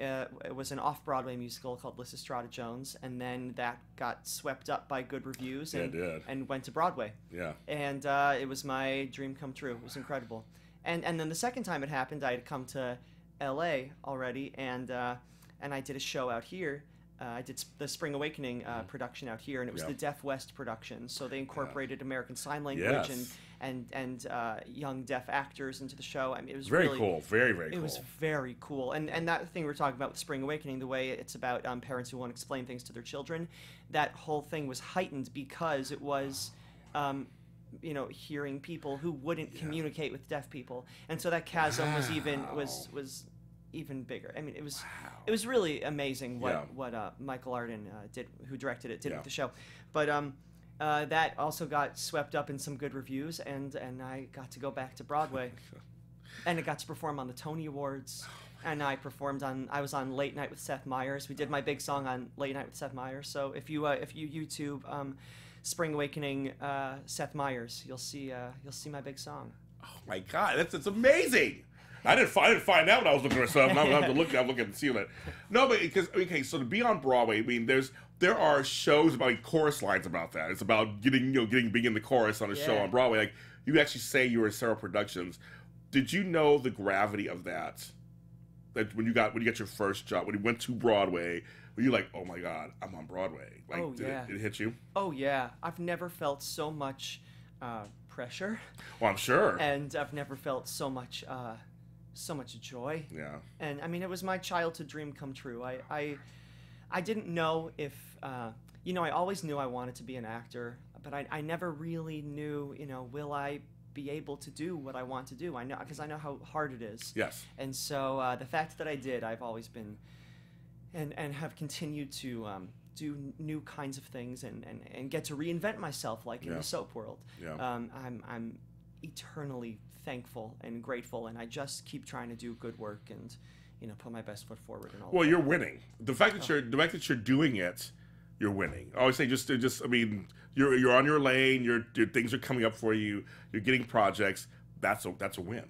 uh, it was an off-Broadway musical called Lysistrata Jones, and then that got swept up by good reviews and yeah, and went to Broadway. Yeah. And uh, it was my dream come true. It was incredible. And and then the second time it happened, I had come to L A already, and uh, and I did a show out here. Uh, I did sp the Spring Awakening uh, production out here, and it was yep. the Deaf West production. So they incorporated yeah. American Sign Language yes. and and and uh, young deaf actors into the show. I mean, it was very really, cool, very very. It cool. was very cool, and and that thing we were talking about with Spring Awakening, the way it's about um, parents who won't explain things to their children, that whole thing was heightened because it was. Um, you know, hearing people who wouldn't yeah. communicate with deaf people, and so that chasm wow. was even was was. even bigger. I mean, it was wow. it was really amazing what yeah. what uh, Michael Arden uh, did, who directed it, did yeah. with the show. But um, uh, that also got swept up in some good reviews, and and I got to go back to Broadway, and I got to perform on the Tony Awards, oh and I performed on I was on Late Night with Seth Meyers. We did my big song on Late Night with Seth Meyers. So if you uh, if you YouTube um, Spring Awakening uh, Seth Meyers, you'll see uh, you'll see my big song. Oh my God, that's that's amazing. I didn't find I didn't find out when I was looking for something. I have to look. I'm looking and see that. No, but because okay, so to be on Broadway, I mean, there's there are shows about like, chorus lines about that. It's about getting you know getting being in the chorus on a yeah. show on Broadway. Like you actually say you were in several productions. Did you know the gravity of that? That when you got when you got your first job, when you went to Broadway, were you like, oh my God, I'm on Broadway? Like, oh, did, yeah. it, did it hit you? Oh yeah, I've never felt so much uh, pressure. Well, I'm sure. And I've never felt so much. Uh, so much joy. Yeah. And I mean, it was my childhood dream come true. I I, I didn't know if, uh, you know, I always knew I wanted to be an actor, but I, I never really knew, you know, will I be able to do what I want to do? I know, because I know how hard it is. Yes. And so uh, the fact that I did, I've always been, and, and have continued to um, do new kinds of things and, and, and get to reinvent myself like yeah. in the soap world. Yeah. Um, I'm, I'm eternally thankful and grateful, and I just keep trying to do good work and, you know, put my best foot forward. And all. Well, that. You're winning. The fact that oh. you're the fact that you're doing it, you're winning. I always say, just, just, I mean, you're you're on your lane. Your your things are coming up for you. You're getting projects. That's a that's a win.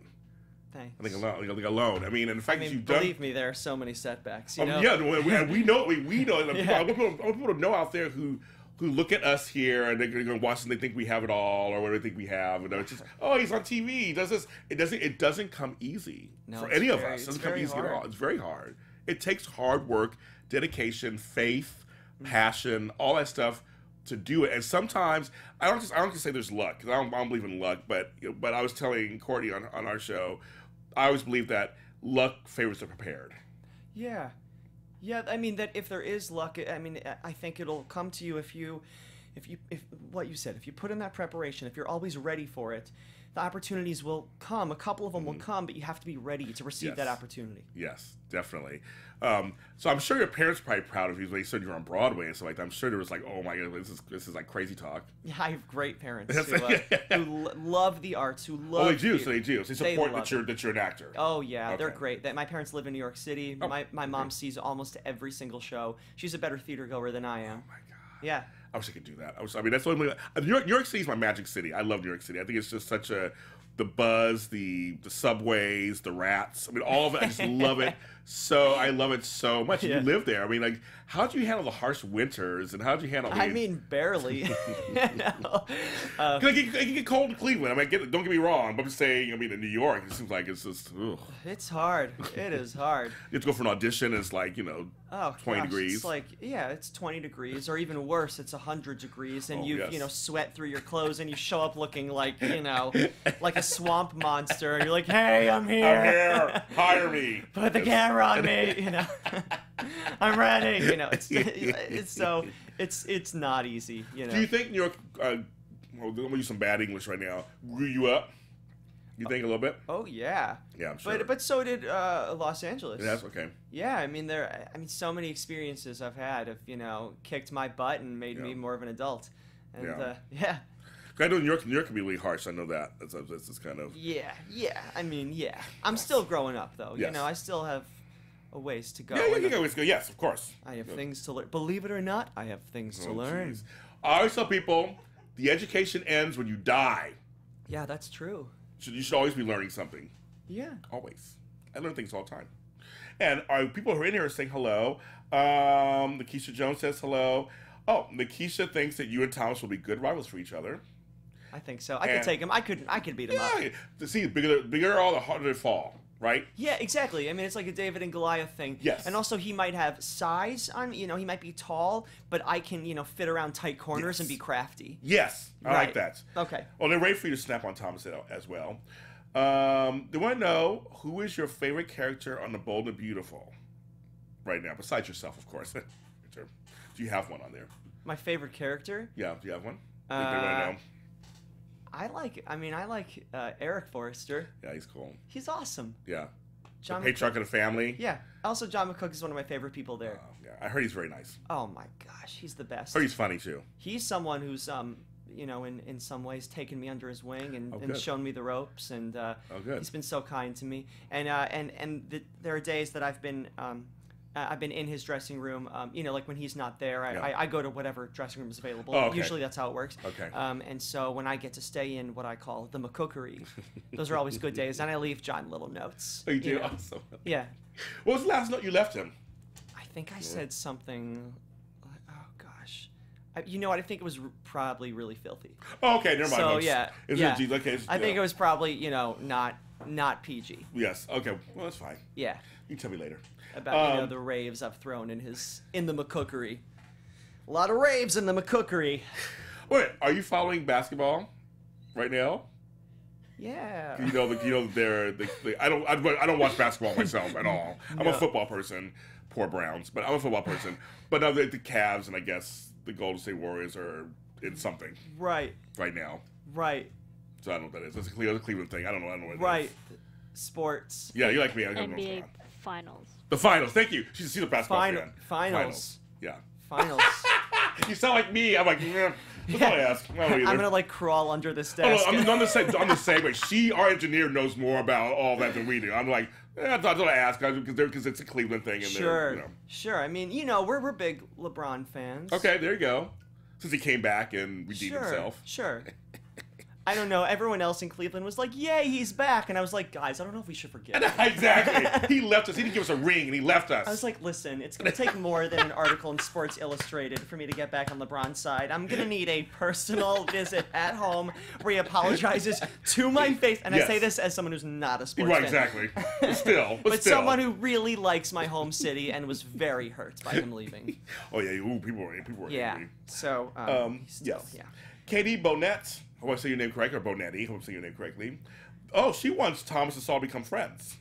Thanks. I think alone. I think alone. I mean, and the fact I mean, that you've believe done. Believe me, there are so many setbacks. You um, know? Yeah, and we, we know. We, we know. And yeah. I want people, people, people to know out there who. who look at us here and they're going to watch and they think we have it all or whatever they think we have. And it's just, oh, he's on T V. He does this. It doesn't, it doesn't come easy no, for any very, of us. It doesn't come easy hard. at all. It's very hard. It takes hard work, dedication, faith, mm-hmm. passion, all that stuff to do it. And sometimes, I don't just, I don't just say there's luck, because I don't, I don't believe in luck, but you know, but I was telling Courtney on, on our show, I always believe that luck favors the prepared. Yeah. Yeah, I mean, that if there is luck, I mean, I think it'll come to you if you, if you, if what you said, if you put in that preparation, if you're always ready for it, the opportunities will come. A couple of them mm-hmm. will come, but you have to be ready to receive yes. that opportunity. Yes, definitely. Um, so I'm sure your parents are probably proud of you when you said you're on Broadway and stuff like that. I'm sure there was like, oh my God, this is this is like crazy talk. Yeah, I have great parents who, uh, who love the arts, who love. Oh, they do. The, so they do. So they support they that you're that you're an actor. Oh yeah, okay. They're great. That my parents live in New York City. Oh, my my mom okay. sees almost every single show. She's a better theater goer than I am. Oh my God. Yeah. I wish I could do that. I, was, I mean, that's the only. New York, New York City is my magic city. I love New York City. I think it's just such a, the buzz, the the subways, the rats. I mean, all of it. I just love it. So I love it so much. Yeah. You live there. I mean, like, how do you handle the harsh winters and how do you handle? I mean, I mean barely. no. uh, it, it can get cold in Cleveland. I mean, get, don't get me wrong. But I'm just saying. I mean, in New York, it seems like it's just. Ugh. It's hard. It is hard. You have to go for an audition. It's like you know. Oh, twenty gosh, degrees. It's like yeah, it's twenty degrees, or even worse, it's a hundred degrees, and oh, you yes. you know sweat through your clothes, and you show up looking like you know like a swamp monster, and you're like, hey, I'm here, I'm here, hire me, put the yes. camera on me, you know. I'm ready. You know, it's, it's so it's it's not easy. You know. Do you think New York? Uh, well, I'm gonna use some bad English right now. Grew you up? You think a little bit? Oh yeah. Yeah, I'm sure. But but so did uh, Los Angeles. That's okay. Yeah, I mean there. I mean so many experiences I've had have you know kicked my butt and made yeah. me more of an adult. And yeah. Uh, yeah. I know New York. New York can be really harsh. I know that. That's, that's, that's kind of. Yeah, yeah. I mean, yeah. I'm still growing up, though. Yes. You know, I still have a ways to go. Yeah, yeah, you got a ways to go. Yes, of course. I have yeah. things to learn. Believe it or not, I have things oh, to learn. Geez. I always tell people, the education ends when you die. Yeah, that's true. So you should always be learning something. Yeah. Always. I learn things all the time. And our people who are in here are saying hello. Um, Lakeisha Jones says hello. Oh, Lakeisha thinks that you and Thomas will be good rivals for each other. I think so. I and could take him. I could. I could beat him yeah, up. To see, bigger, bigger, all the harder they fall, right? Yeah, exactly. I mean, it's like a David and Goliath thing. Yes. And also, he might have size on me. You know, he might be tall, but I can, you know, fit around tight corners yes. and be crafty. Yes, I right. like that. Okay. Well, they're ready for you to snap on Thomas as well. Um, do I know who is your favorite character on The Bold and Beautiful right now, besides yourself, of course? Do you have one on there? My favorite character? Yeah. Do you have one? Uh, I think they want to know. I like, I mean, I like uh, Eric Forrester. Yeah, he's cool. He's awesome. Yeah. John the patriarch McCook. Of the family. Yeah. Also, John McCook is one of my favorite people there. Uh, yeah, I heard he's very nice. Oh, my gosh. He's the best. I heard he's funny, too. He's someone who's, um, you know, in, in some ways taken me under his wing and, oh, and shown me the ropes. And uh, oh, good. He's been so kind to me. And uh, and, and the, there are days that I've been... Um, Uh, I've been in his dressing room, um, you know, like when he's not there, I, yeah. I, I go to whatever dressing room is available. Oh, okay. Usually that's how it works. Okay. Um, and so when I get to stay in what I call the McCookery, those are always good days. And I leave John little notes. Oh, you do? You know? Awesome. Yeah. What was the last note you left him? I think I yeah. said something, like, oh gosh. I, you know what, I think it was probably really filthy. Oh, okay, never mind. So, notes. yeah. It's yeah. G okay, it's, I think know. it was probably, you know, not... Not P G. Yes. Okay. Well, that's fine. Yeah. You can tell me later. About um, you know, the raves I've thrown in his in the McCookery. A lot of raves in the McCookery. Wait, are you following basketball right now? Yeah. You know, the, you know, they're the, the, I don't I, I don't watch basketball myself at all. I'm no. a football person. Poor Browns, but I'm a football person. But now the, the Cavs and I guess the Golden State Warriors are in something. Right. Right now. Right. So I don't know what that is. That's a Cleveland thing. I don't know. I don't know what it right. is. Right. Sports. Yeah, you like me. I don't know what's going on. Finals. The finals. Thank you. She's, she's a basketball Final, fan. Finals. Finals. Yeah. Finals. You sound like me. I'm like, eh. That's yeah. all I ask. I don't I'm going to like crawl under this desk. Oh, no, I'm on the same, on the same way. She, our engineer, knows more about all that than we do. I'm like, eh, that's what I ask. Because it's a Cleveland thing. And sure. You know. Sure. I mean, you know, we're, we're big LeBron fans. Okay, there you go. Since he came back and redeemed sure, himself. Sure. I don't know. Everyone else in Cleveland was like, yay, he's back. And I was like, guys, I don't know if we should forget him. Exactly. He left us. He didn't give us a ring, and he left us. I was like, listen, it's going to take more than an article in Sports Illustrated for me to get back on LeBron's side. I'm going to need a personal visit at home where he apologizes to my face. And yes. I say this as someone who's not a sports right, fan. Right, exactly. But still. But, but still. Someone who really likes my home city and was very hurt by him leaving. Oh, yeah. Ooh, people were people were yeah. angry. So, um, um, still, yes. yeah. Katie Bonnet. I want to say your name correctly, or Bonetti. I want to say your name correctly. Oh, she wants Thomas and Saul to become friends.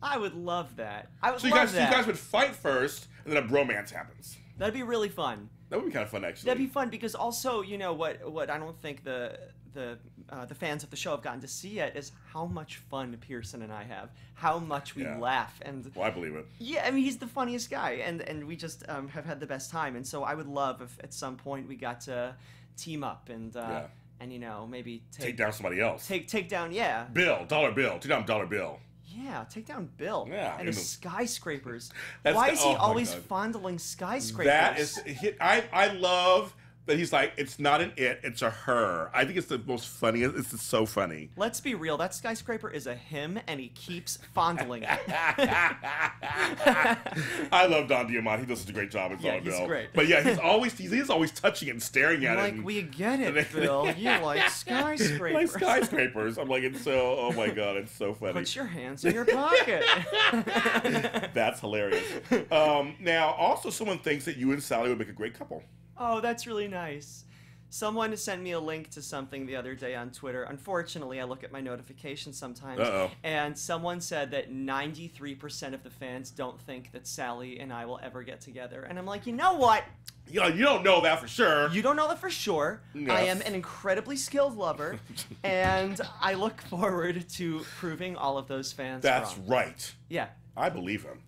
I would love that. I would so you love guys, that. So you guys would fight first, and then a bromance happens. That'd be really fun. That would be kind of fun, actually. That'd be fun because also, you know, what what I don't think the the uh, the fans of the show have gotten to see yet is how much fun Pearson and I have, how much we yeah. laugh, and well, I believe it. Yeah, I mean, he's the funniest guy, and and we just um, have had the best time, and so I would love if at some point we got to team up and. Uh, yeah. And, you know, maybe take, take down somebody else. Take take down, yeah. Bill, Dollar Bill. Take down Dollar Bill. Yeah, take down Bill. Yeah. And his the... skyscrapers. That's Why the, is he oh always fondling skyscrapers? That is, he, I, I love that he's like, it's not an it, it's a her. I think it's the most funny. It's just so funny. Let's be real. That skyscraper is a him, and he keeps fondling it. I love Don Diamante. He does such a great job at yeah, Dollar Bill. Yeah, he's great. But yeah, he's always he's, he's always touching it and staring at like, it. Like, we get it, and, Bill. You like skyscrapers. Like skyscrapers. I'm like, it's so, oh my God, it's so funny. Put your hands in your pocket. That's hilarious. Um, now, also someone thinks that you and Sally would make a great couple. Oh, that's really nice. Someone sent me a link to something the other day on Twitter. Unfortunately, I look at my notifications sometimes. Uh-oh. And someone said that ninety-three percent of the fans don't think that Sally and I will ever get together. And I'm like, you know what? You, know, you don't know that for sure. You don't know that for sure. No. I am an incredibly skilled lover, and I look forward to proving all of those fans That's wrong. right. Yeah. I believe him.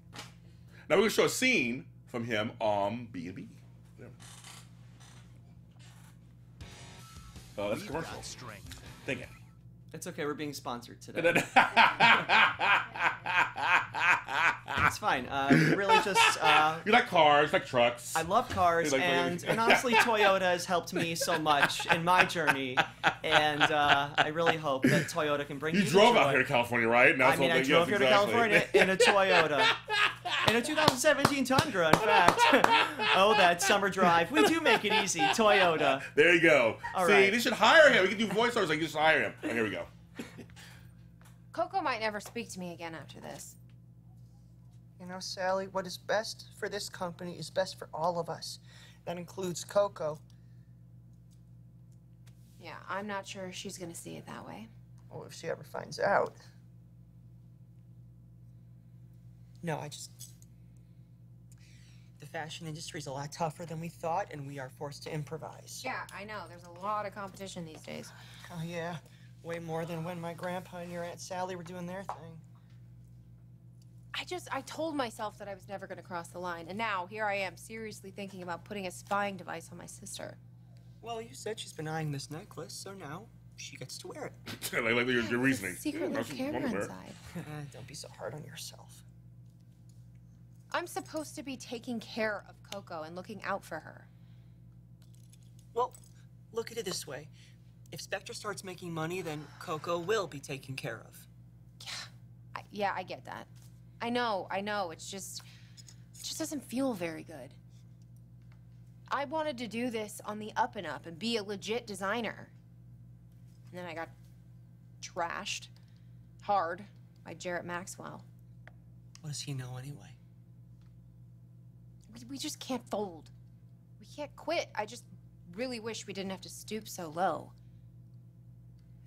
Now we're going to show a scene from him on B and B. Oh, that's a commercial. Think it. It's okay. We're being sponsored today. It's fine. Uh, really, just uh, you like cars, like trucks. I love cars, like and and honestly, Toyota has helped me so much in my journey, and uh, I really hope that Toyota can bring you. You drove out here to California, right? Now I mean, I drove yes, here exactly. to California in a Toyota, in a two thousand seventeen Tundra, in fact. Oh, that summer drive. We do make it easy, Toyota. There you go. All See, right. they should hire him. We can do voiceovers. Like, you just hire him. And here we go. Coco might never speak to me again after this. You know, Sally, what is best for this company is best for all of us. That includes Coco. Yeah, I'm not sure she's going to see it that way. Well, if she ever finds out. No, I just... The fashion industry is a lot tougher than we thought, and we are forced to improvise. Yeah, I know. There's a lot of competition these days. Oh, yeah. Way more than when my grandpa and your Aunt Sally were doing their thing. I just, I told myself that I was never going to cross the line, and now here I am seriously thinking about putting a spying device on my sister. Well, you said she's been eyeing this necklace, so now she gets to wear it. I like your, your reasoning. Secret little camera inside. Don't be so hard on yourself. I'm supposed to be taking care of Coco and looking out for her. Well, look at it this way. If Spectre starts making money, then Coco will be taken care of. Yeah, I, yeah, I get that. I know, I know. It's just, it just doesn't feel very good. I wanted to do this on the up and up and be a legit designer. And then I got trashed hard by Jarrett Maxwell. What does he know anyway? We just can't fold. We can't quit. I just really wish we didn't have to stoop so low.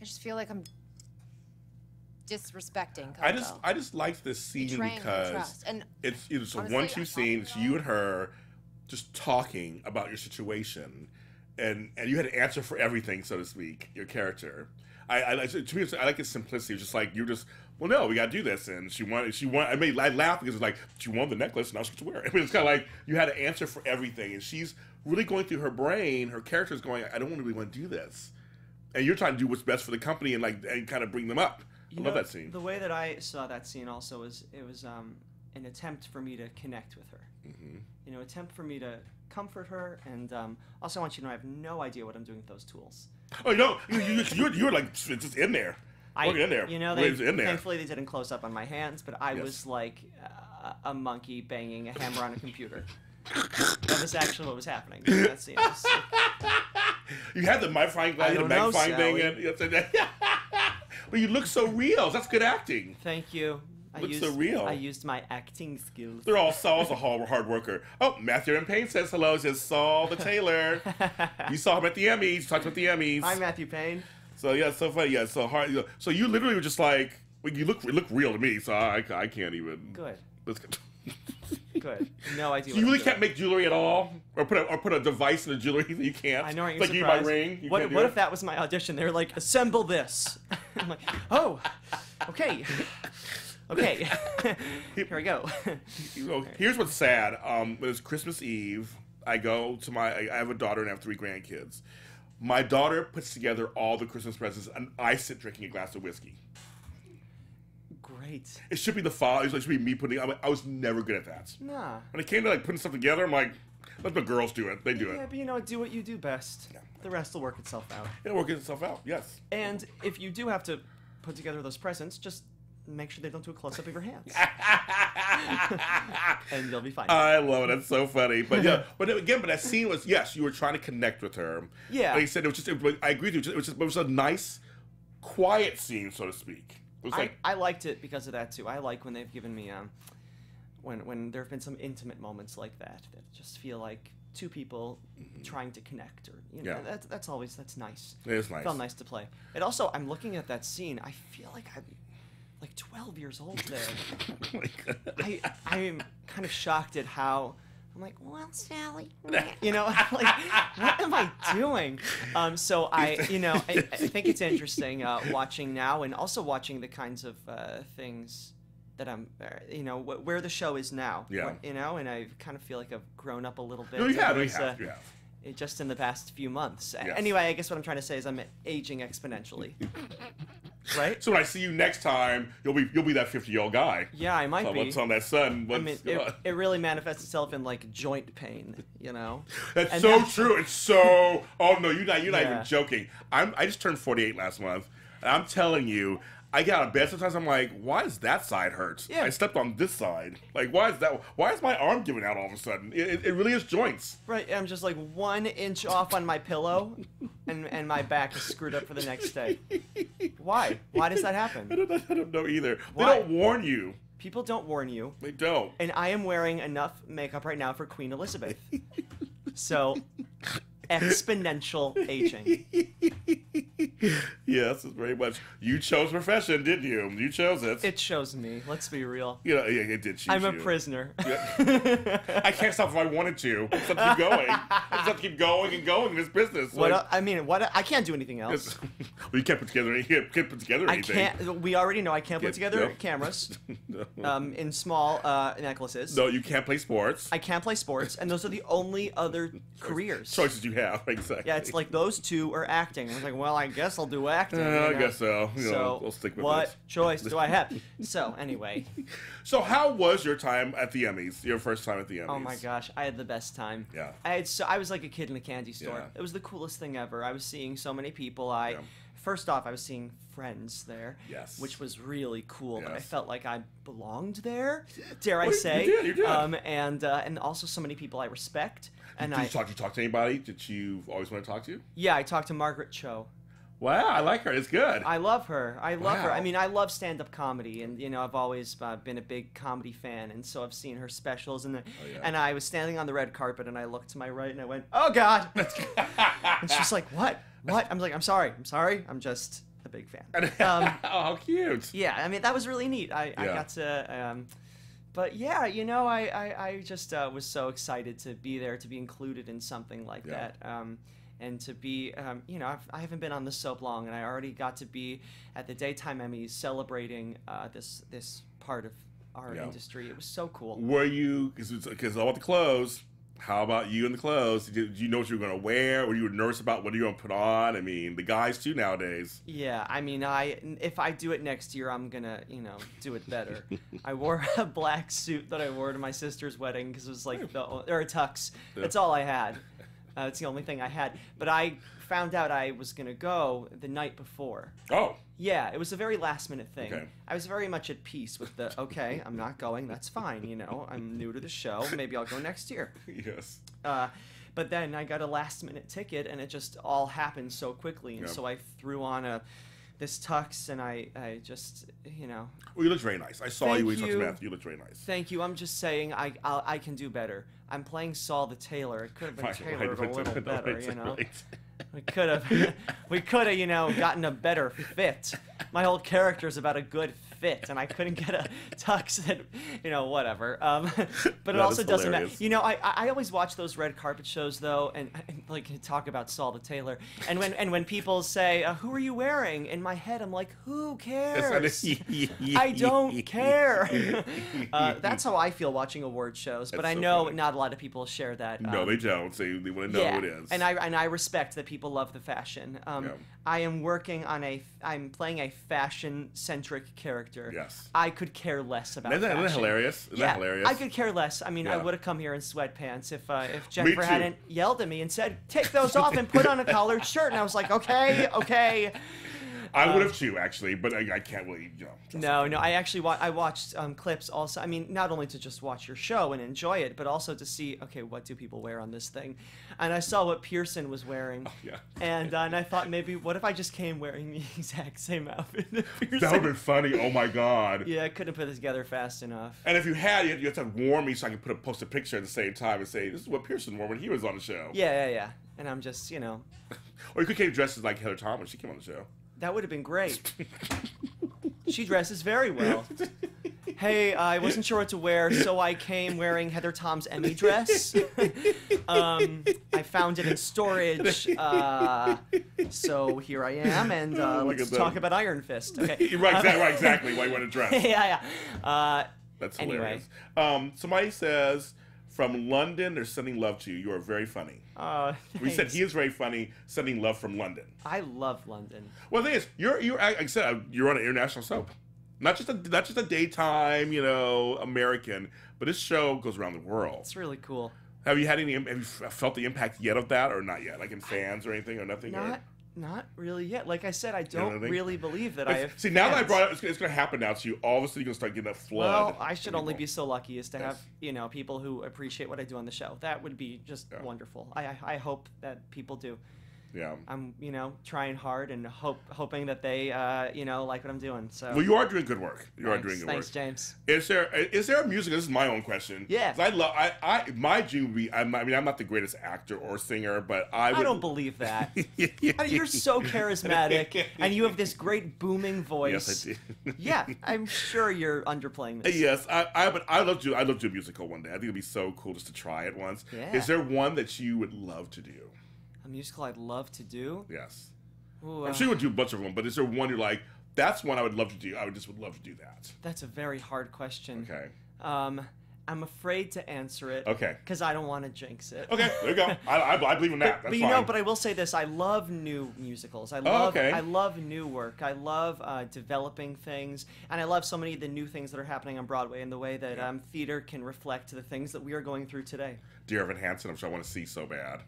I just feel like I'm disrespecting Coco. I just, I just liked this scene Betraying because and it's, it's a one-two scene. It's you and her just talking about your situation, and and you had an answer for everything, so to speak. Your character, I, I to me, I like its simplicity. It's just like you're just. Well, no, we gotta do this, and she wanted. She wanted. I mean, I laughed because it's like she won the necklace, and now she gets to wear it. I mean, it's kind of like you had an answer for everything, and she's really going through her brain. Her character's going, I don't really want to do this, and you're trying to do what's best for the company, and like, and kind of bring them up. I love that scene. The way that I saw that scene also was it was um, an attempt for me to connect with her. Mm-hmm. You know, attempt for me to comfort her, and um, also I want you to know I have no idea what I'm doing with those tools. Oh no, you you you're, you're like just in there. I, in there. You know, they, in there. Thankfully they didn't close up on my hands, but I yes. was like uh, a monkey banging a hammer on a computer. That was actually what was happening. That scene was like, you had the magnifying glass, the magnifying thing, and but you look so real. That's good acting. Thank you. I Looks used, so real. I used my acting skills. They're all Saul's a hard worker. Oh, Matthew M. Payne says hello. It says Saul the tailor. You saw him at the Emmys. You talked about the Emmys. Hi, Matthew Payne. So yeah, it's so funny. Yeah, it's so hard. You know, so you literally were just like, well, you look, you look real to me. So I, I can't even. Good. Let's go. Good. No, I do. So you really can't make jewelry at all, or put a, or put a device in the jewelry that you can't. I know. Aren't you like surprised? You my ring. You what what if that was my audition? They're like, assemble this. I'm like, oh, okay, okay. Here we go. So here's what's sad. Um, it's Christmas Eve. I go to my. I have a daughter and I have three grandkids. My daughter puts together all the Christmas presents, and I sit drinking a glass of whiskey. Great. It should be the father. It should be me putting. I, mean, I was never good at that. Nah. When it came to like putting stuff together, I'm like, let the girls do it. They do yeah, it. Yeah, but you know, do what you do best. Yeah. The rest will work itself out. It'll work itself out. Yes. And if you do have to put together those presents, just make sure they don't do a close up of your hands, and you'll be fine. I love it. That's so funny. But yeah, but again, but that scene was yes, you were trying to connect with her. Yeah, like you said, it was just. It, I agree with you. It was just. It was a nice, quiet scene, so to speak. It was I, like, I liked it because of that too. I like when they've given me um, when when there have been some intimate moments like that that just feel like two people mm-hmm. trying to connect, or you know, yeah. that's that's always that's nice. It is nice. It felt nice to play. It also, I'm looking at that scene. I feel like I'm like twelve years old there. Oh my God. I I'm kind of shocked at how. I'm like, well, Sally, you know, I'm like, what am I doing? Um, so I, you know, I, I think it's interesting uh, watching now, and also watching the kinds of uh, things that I'm, uh, you know, wh where the show is now. Yeah. Where, you know, and I kind of feel like I've grown up a little bit. No, you have, you have, you have. Just in the past few months. Yes. Anyway, I guess what I'm trying to say is I'm aging exponentially. Right. So when I see you next time, you'll be you'll be that fifty-year-old guy. Yeah, I might so be. What's on that sun? I mean, it, it really manifests itself in like joint pain, you know. That's and so that's... true. It's so. Oh no, you're not. You're yeah. not even joking. I'm. I just turned forty-eight last month, and I'm telling you, I get out of bed sometimes. I'm like, why does that side hurt? Yeah. I stepped on this side. Like, why is that? Why is my arm giving out all of a sudden? It, it, it really is joints. Right. I'm just like one inch off on my pillow, and and my back is screwed up for the next day. Why? Why does that happen? I don't, I don't know either. Why? They don't warn you. People don't warn you. They don't. And I am wearing enough makeup right now for Queen Elizabeth. So. Exponential aging. Yes, very much. You chose profession, didn't you? You chose it. It chose me. Let's be real. You know, yeah, it did choose I'm you. I'm a prisoner. Yeah. I can't stop if I wanted to. I just have to keep going. I just have to keep going and going in this business. What like, I mean, what I can't do anything else. Well, you can't put together. You can't put together anything. I can't. We already know I can't put together no. cameras. No. Um, in small uh, necklaces. No, you can't play sports. I can't play sports, and those are the only other careers. Choices you have, exactly. Yeah, it's like those two are acting. I was like, well, I guess I'll do acting. Uh, you know? I guess so. You know, so we'll stick with what this. Choice do I have? So anyway. So how was your time at the Emmys? Your first time at the Emmys? Oh my gosh, I had the best time. Yeah. I had so I was like a kid in a candy store. Yeah. It was the coolest thing ever. I was seeing so many people. I yeah. First off, I was seeing friends there, yes. which was really cool. Yes. But I felt like I belonged there, dare well, I say. You did, you did. Um, and, uh, and also so many people I respect. And did I, you, talk, you talk to anybody that you've always wanted to talk to? Yeah, I talked to Margaret Cho. Wow, I like her. It's good. I love her. I love wow. her. I mean, I love stand-up comedy, and you know, I've always uh, been a big comedy fan, and so I've seen her specials. And the, oh, yeah. and I was standing on the red carpet, and I looked to my right, and I went, "Oh God!" And she's like, "What? What?" I'm like, "I'm sorry. I'm sorry. I'm just a big fan." Um, oh, how cute! Yeah, I mean, that was really neat. I, yeah. I got to. Um, But yeah, you know, I, I, I just uh, was so excited to be there, to be included in something like yeah. that. Um, and to be, um, you know, I've, I haven't been on this soap long, and I already got to be at the Daytime Emmys celebrating uh, this this part of our yeah. industry. It was so cool. Were you, because it's all about the clothes, how about you and the clothes? Did you know what you were going to wear? Were you nervous about what are you going to put on? I mean, the guys too nowadays. Yeah, I mean, I if I do it next year, I'm going to, you know, do it better. I wore a black suit that I wore to my sister's wedding because it was like the or a tux. Yeah. That's all I had. Uh, it's the only thing I had. But I found out I was going to go the night before. Oh. Yeah, it was a very last-minute thing. Okay. I was very much at peace with the, okay, I'm not going, that's fine, you know. I'm new to the show, maybe I'll go next year. Yes. Uh, but then I got a last-minute ticket, and it just all happened so quickly. And yep. so I threw on a this tux, and I, I just, you know. Well, you looked very nice. I saw you when you talked to Matthew. You looked very nice. Thank you. I'm just saying I I'll, I can do better. I'm playing Saul the tailor. It could have been tailored a little better, you know. We could have, we could have, you know, gotten a better fit. My whole character is about a good fit, and I couldn't get a tux that, you know, whatever. Um, but it also doesn't matter. You know, I I always watch those red carpet shows though, and, and like talk about Saul the tailor, and when and when people say, uh, "Who are you wearing?" in my head, I'm like, "Who cares? I don't care." uh, that's how I feel watching award shows, but that's I know so not a lot of people share that. Um, no, they don't. So they want to know yeah, who it is, and I and I respect that people love the fashion. Um, yeah. I am working on a. I'm playing a fashion-centric character. Yes. I could care less about. Isn't that, isn't that hilarious? Isn't yeah. that hilarious? I could care less. I mean, yeah. I would have come here in sweatpants if uh, if Jennifer hadn't yelled at me and said, "Take those off and put on a collared shirt." And I was like, "Okay, okay." I um, would have too, actually, but I, I can't really, you know. No, no, I actually wa I watched um, clips also. I mean, not only to just watch your show and enjoy it, but also to see, okay, what do people wear on this thing? And I saw what Pearson was wearing. Oh, yeah. And, uh, and I thought, maybe, what if I just came wearing the exact same outfit that Pearson? That would have been funny. Oh, my God. Yeah, I couldn't put it together fast enough. And if you had, you have to warn me so I could put a, post a picture at the same time and say, this is what Pearson wore when he was on the show. Yeah, yeah, yeah. And I'm just, you know. Or you could came dressed as like Heather Thomas. She came on the show. That would have been great. She dresses very well. Hey, I wasn't sure what to wear, so I came wearing Heather Tom's Emmy dress. um, I found it in storage, uh, so here I am, and uh, oh, let's talk about Iron Fist. Okay. Right, um, right, exactly. Why you want to dress? Yeah, yeah. Uh, That's hilarious. Anyway. Um, somebody says, from London, they're sending love to you. You are very funny. Oh, thanks. We said he is very funny, sending love from London. I love London. Well, the thing is, you're you're like I said, you're on an international soap, not just a not just a daytime, you know, American, but this show goes around the world. It's really cool. Have you had any? Have you felt the impact yet of that, or not yet? Like in fans I, or anything, or nothing? Not, or? Not really yet. Like I said, I don't you know really believe that it's, I have. See, fans. Now that I brought it, it's, it's going to happen now to you. All of a sudden, you're going to start getting that flood. Well, I should only people. be so lucky as to yes. have, you know, people who appreciate what I do on the show. That would be just yeah. wonderful. I, I I hope that people do. Yeah. I'm, you know, trying hard and hope hoping that they, uh, you know, like what I'm doing. So. Well, you are doing good work. You Thanks. are doing good Thanks, work. Thanks, James. Is there is there a musical? This is my own question. Yeah. I love. I, I my dream would be. I'm not, I mean, I'm not the greatest actor or singer, but I. Would... I don't believe that. I mean, you're so charismatic, and you have this great booming voice. Yes, I do. Yeah, I'm sure you're underplaying this. Yes, I. I but I love to. I love to do a musical one day. I think it'd be so cool just to try it once. Yeah. Is there one that you would love to do? A musical I'd love to do? Yes. Ooh, I'm sure you would do a bunch of them, but is there one you're like, that's one I would love to do. I would just would love to do that. That's a very hard question. Okay. Um, I'm afraid to answer it. Okay. Because I don't want to jinx it. Okay, there you go. I, I, I believe in that. But, that's but you fine. know, but I will say this: I love new musicals. I love. Oh, okay. I love new work. I love uh, developing things, and I love so many of the new things that are happening on Broadway and the way that yeah. um, theater can reflect the things that we are going through today. Dear Evan Hansen, which I want to see so bad.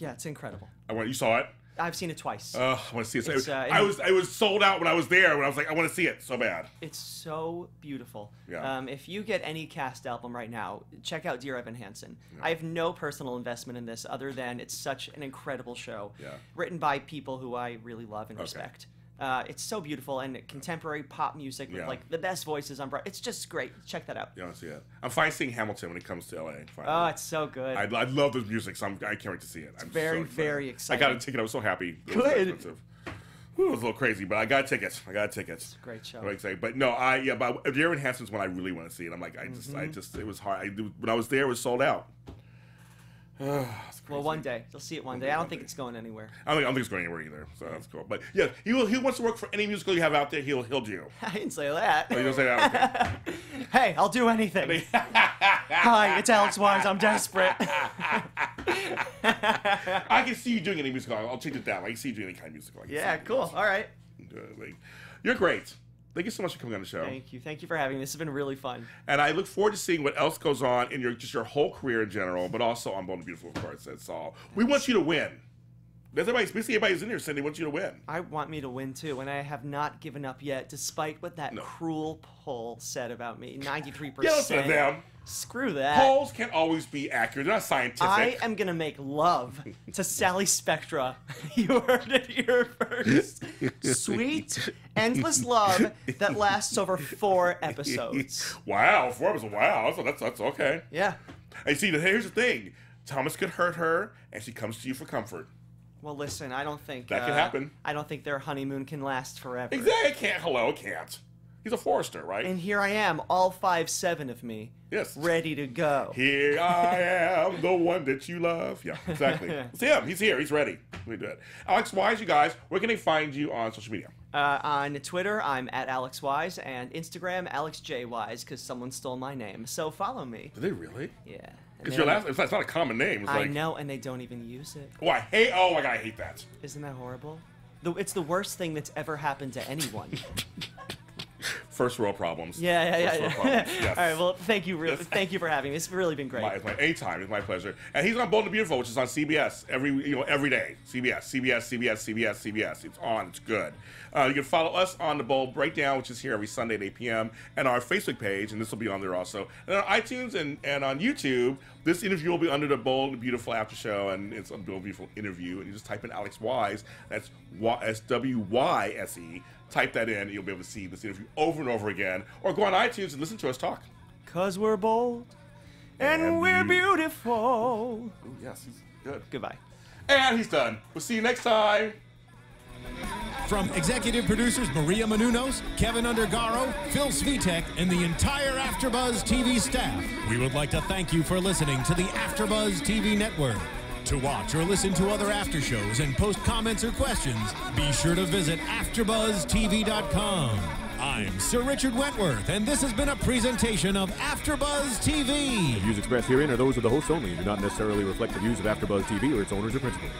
Yeah, it's incredible. I want you saw it. I've seen it twice. Oh, uh, I want to see it. So it's, uh, I was I was sold out when I was there. When I was like, I want to see it so bad. It's so beautiful. Yeah. Um, if you get any cast album right now, check out Dear Evan Hansen. Yeah. I have no personal investment in this other than it's such an incredible show. Yeah. Written by people who I really love and okay. respect. Uh, it's so beautiful and contemporary pop music with yeah. like the best voices on Broadway. It's just great. Check that out. Yeah, I see that. I'm fine seeing Hamilton when it comes to L A. Finally. Oh, it's so good. I, I love this music, so I'm, I can't wait to see it. It's I'm very, so excited. very excited. I got a ticket. I was so happy. It good. Was Whew, it was a little crazy, but I got tickets. I got tickets. It's a great show. I'm excited. But no, I yeah, but Dear Evan Hansen's one I really want to see, and I'm like, I mm-hmm. just, I just, it was hard. I, when I was there, it was sold out. Well, one day you'll see it. One day I don't think it's going anywhere. I don't think it's going anywhere either. So that's cool. But yeah, he will, he wants to work for any musical you have out there. He'll he'll do. I didn't say that. Oh, you don't say that. Okay. Hey, I'll do anything. Hi, it's Alex Wyse. I'm desperate. I can see you doing any musical. I'll change it that way. I can see you doing any kind of musical. Yeah, cool. Musical. All right. You're great. Thank you so much for coming on the show. Thank you. Thank you for having me. This has been really fun. And I look forward to seeing what else goes on in your just your whole career in general, but also on Bold and Beautiful, of course. That's all. We want you to win. That's everybody, basically everybody who's in here saying they want you to win. I want me to win, too, and I have not given up yet, despite what that no. cruel poll said about me. ninety-three percent. Yeah, listen to them. Screw that. Polls can't always be accurate. They're not scientific. I am going to make love to Sally Spectra. You heard it here first. Sweet, endless love that lasts over four episodes. Wow, four episodes. Wow, so that's, that's okay. Yeah. And see, here's the thing. Thomas could hurt her, and she comes to you for comfort. Well, listen, I don't think... That uh, can happen. I don't think their honeymoon can last forever. Exactly. It can't. Hello, it can't. He's a forester, right? And here I am, all five seven of me, yes, ready to go. Here I am, the one that you love. Yeah, exactly. It's him. He's here. He's ready. We do it. Alex Wyse, you guys, where can they find you on social media? Uh, on Twitter, I'm at Alex Wyse, and Instagram, Alex J Wyse, because someone stole my name. So follow me. Did they really? Yeah. Because your last, it's not a common name. It's I like, know, and they don't even use it. Why? Hey, oh my God, I hate that. Isn't that horrible? The, it's the worst thing that's ever happened to anyone. First world problems. Yeah, yeah, yeah. First yeah. World problems. Yes. All right, well, thank you, really, yes. thank you for having me. It's really been great. My, it's my a time. It's my pleasure. And he's on Bold and Beautiful, which is on C B S every you know every day. C B S, C B S, C B S, C B S, C B S. It's on. It's good. Uh, you can follow us on the Bold Breakdown, which is here every Sunday at eight P M, and our Facebook page, and this will be on there also. And on iTunes and and on YouTube, this interview will be under the Bold and Beautiful After Show, and it's a beautiful interview. And you just type in Alex Wyse. That's S W Y S E. Type that in, and you'll be able to see this interview over and over again. Or go on iTunes and listen to us talk. Because we're bold, and, and we're beautiful. Oh, yes, he's good. Goodbye. And he's done. We'll see you next time. From executive producers Maria Menounos, Kevin Undergaro, Phil Svitek, and the entire AfterBuzz T V staff, we would like to thank you for listening to the AfterBuzz T V network. To watch or listen to other after shows and post comments or questions, be sure to visit after buzz T V dot com. I'm Sir Richard Wentworth, and this has been a presentation of AfterBuzz T V. The views expressed herein are those of the hosts only and do not necessarily reflect the views of AfterBuzz T V or its owners or principals.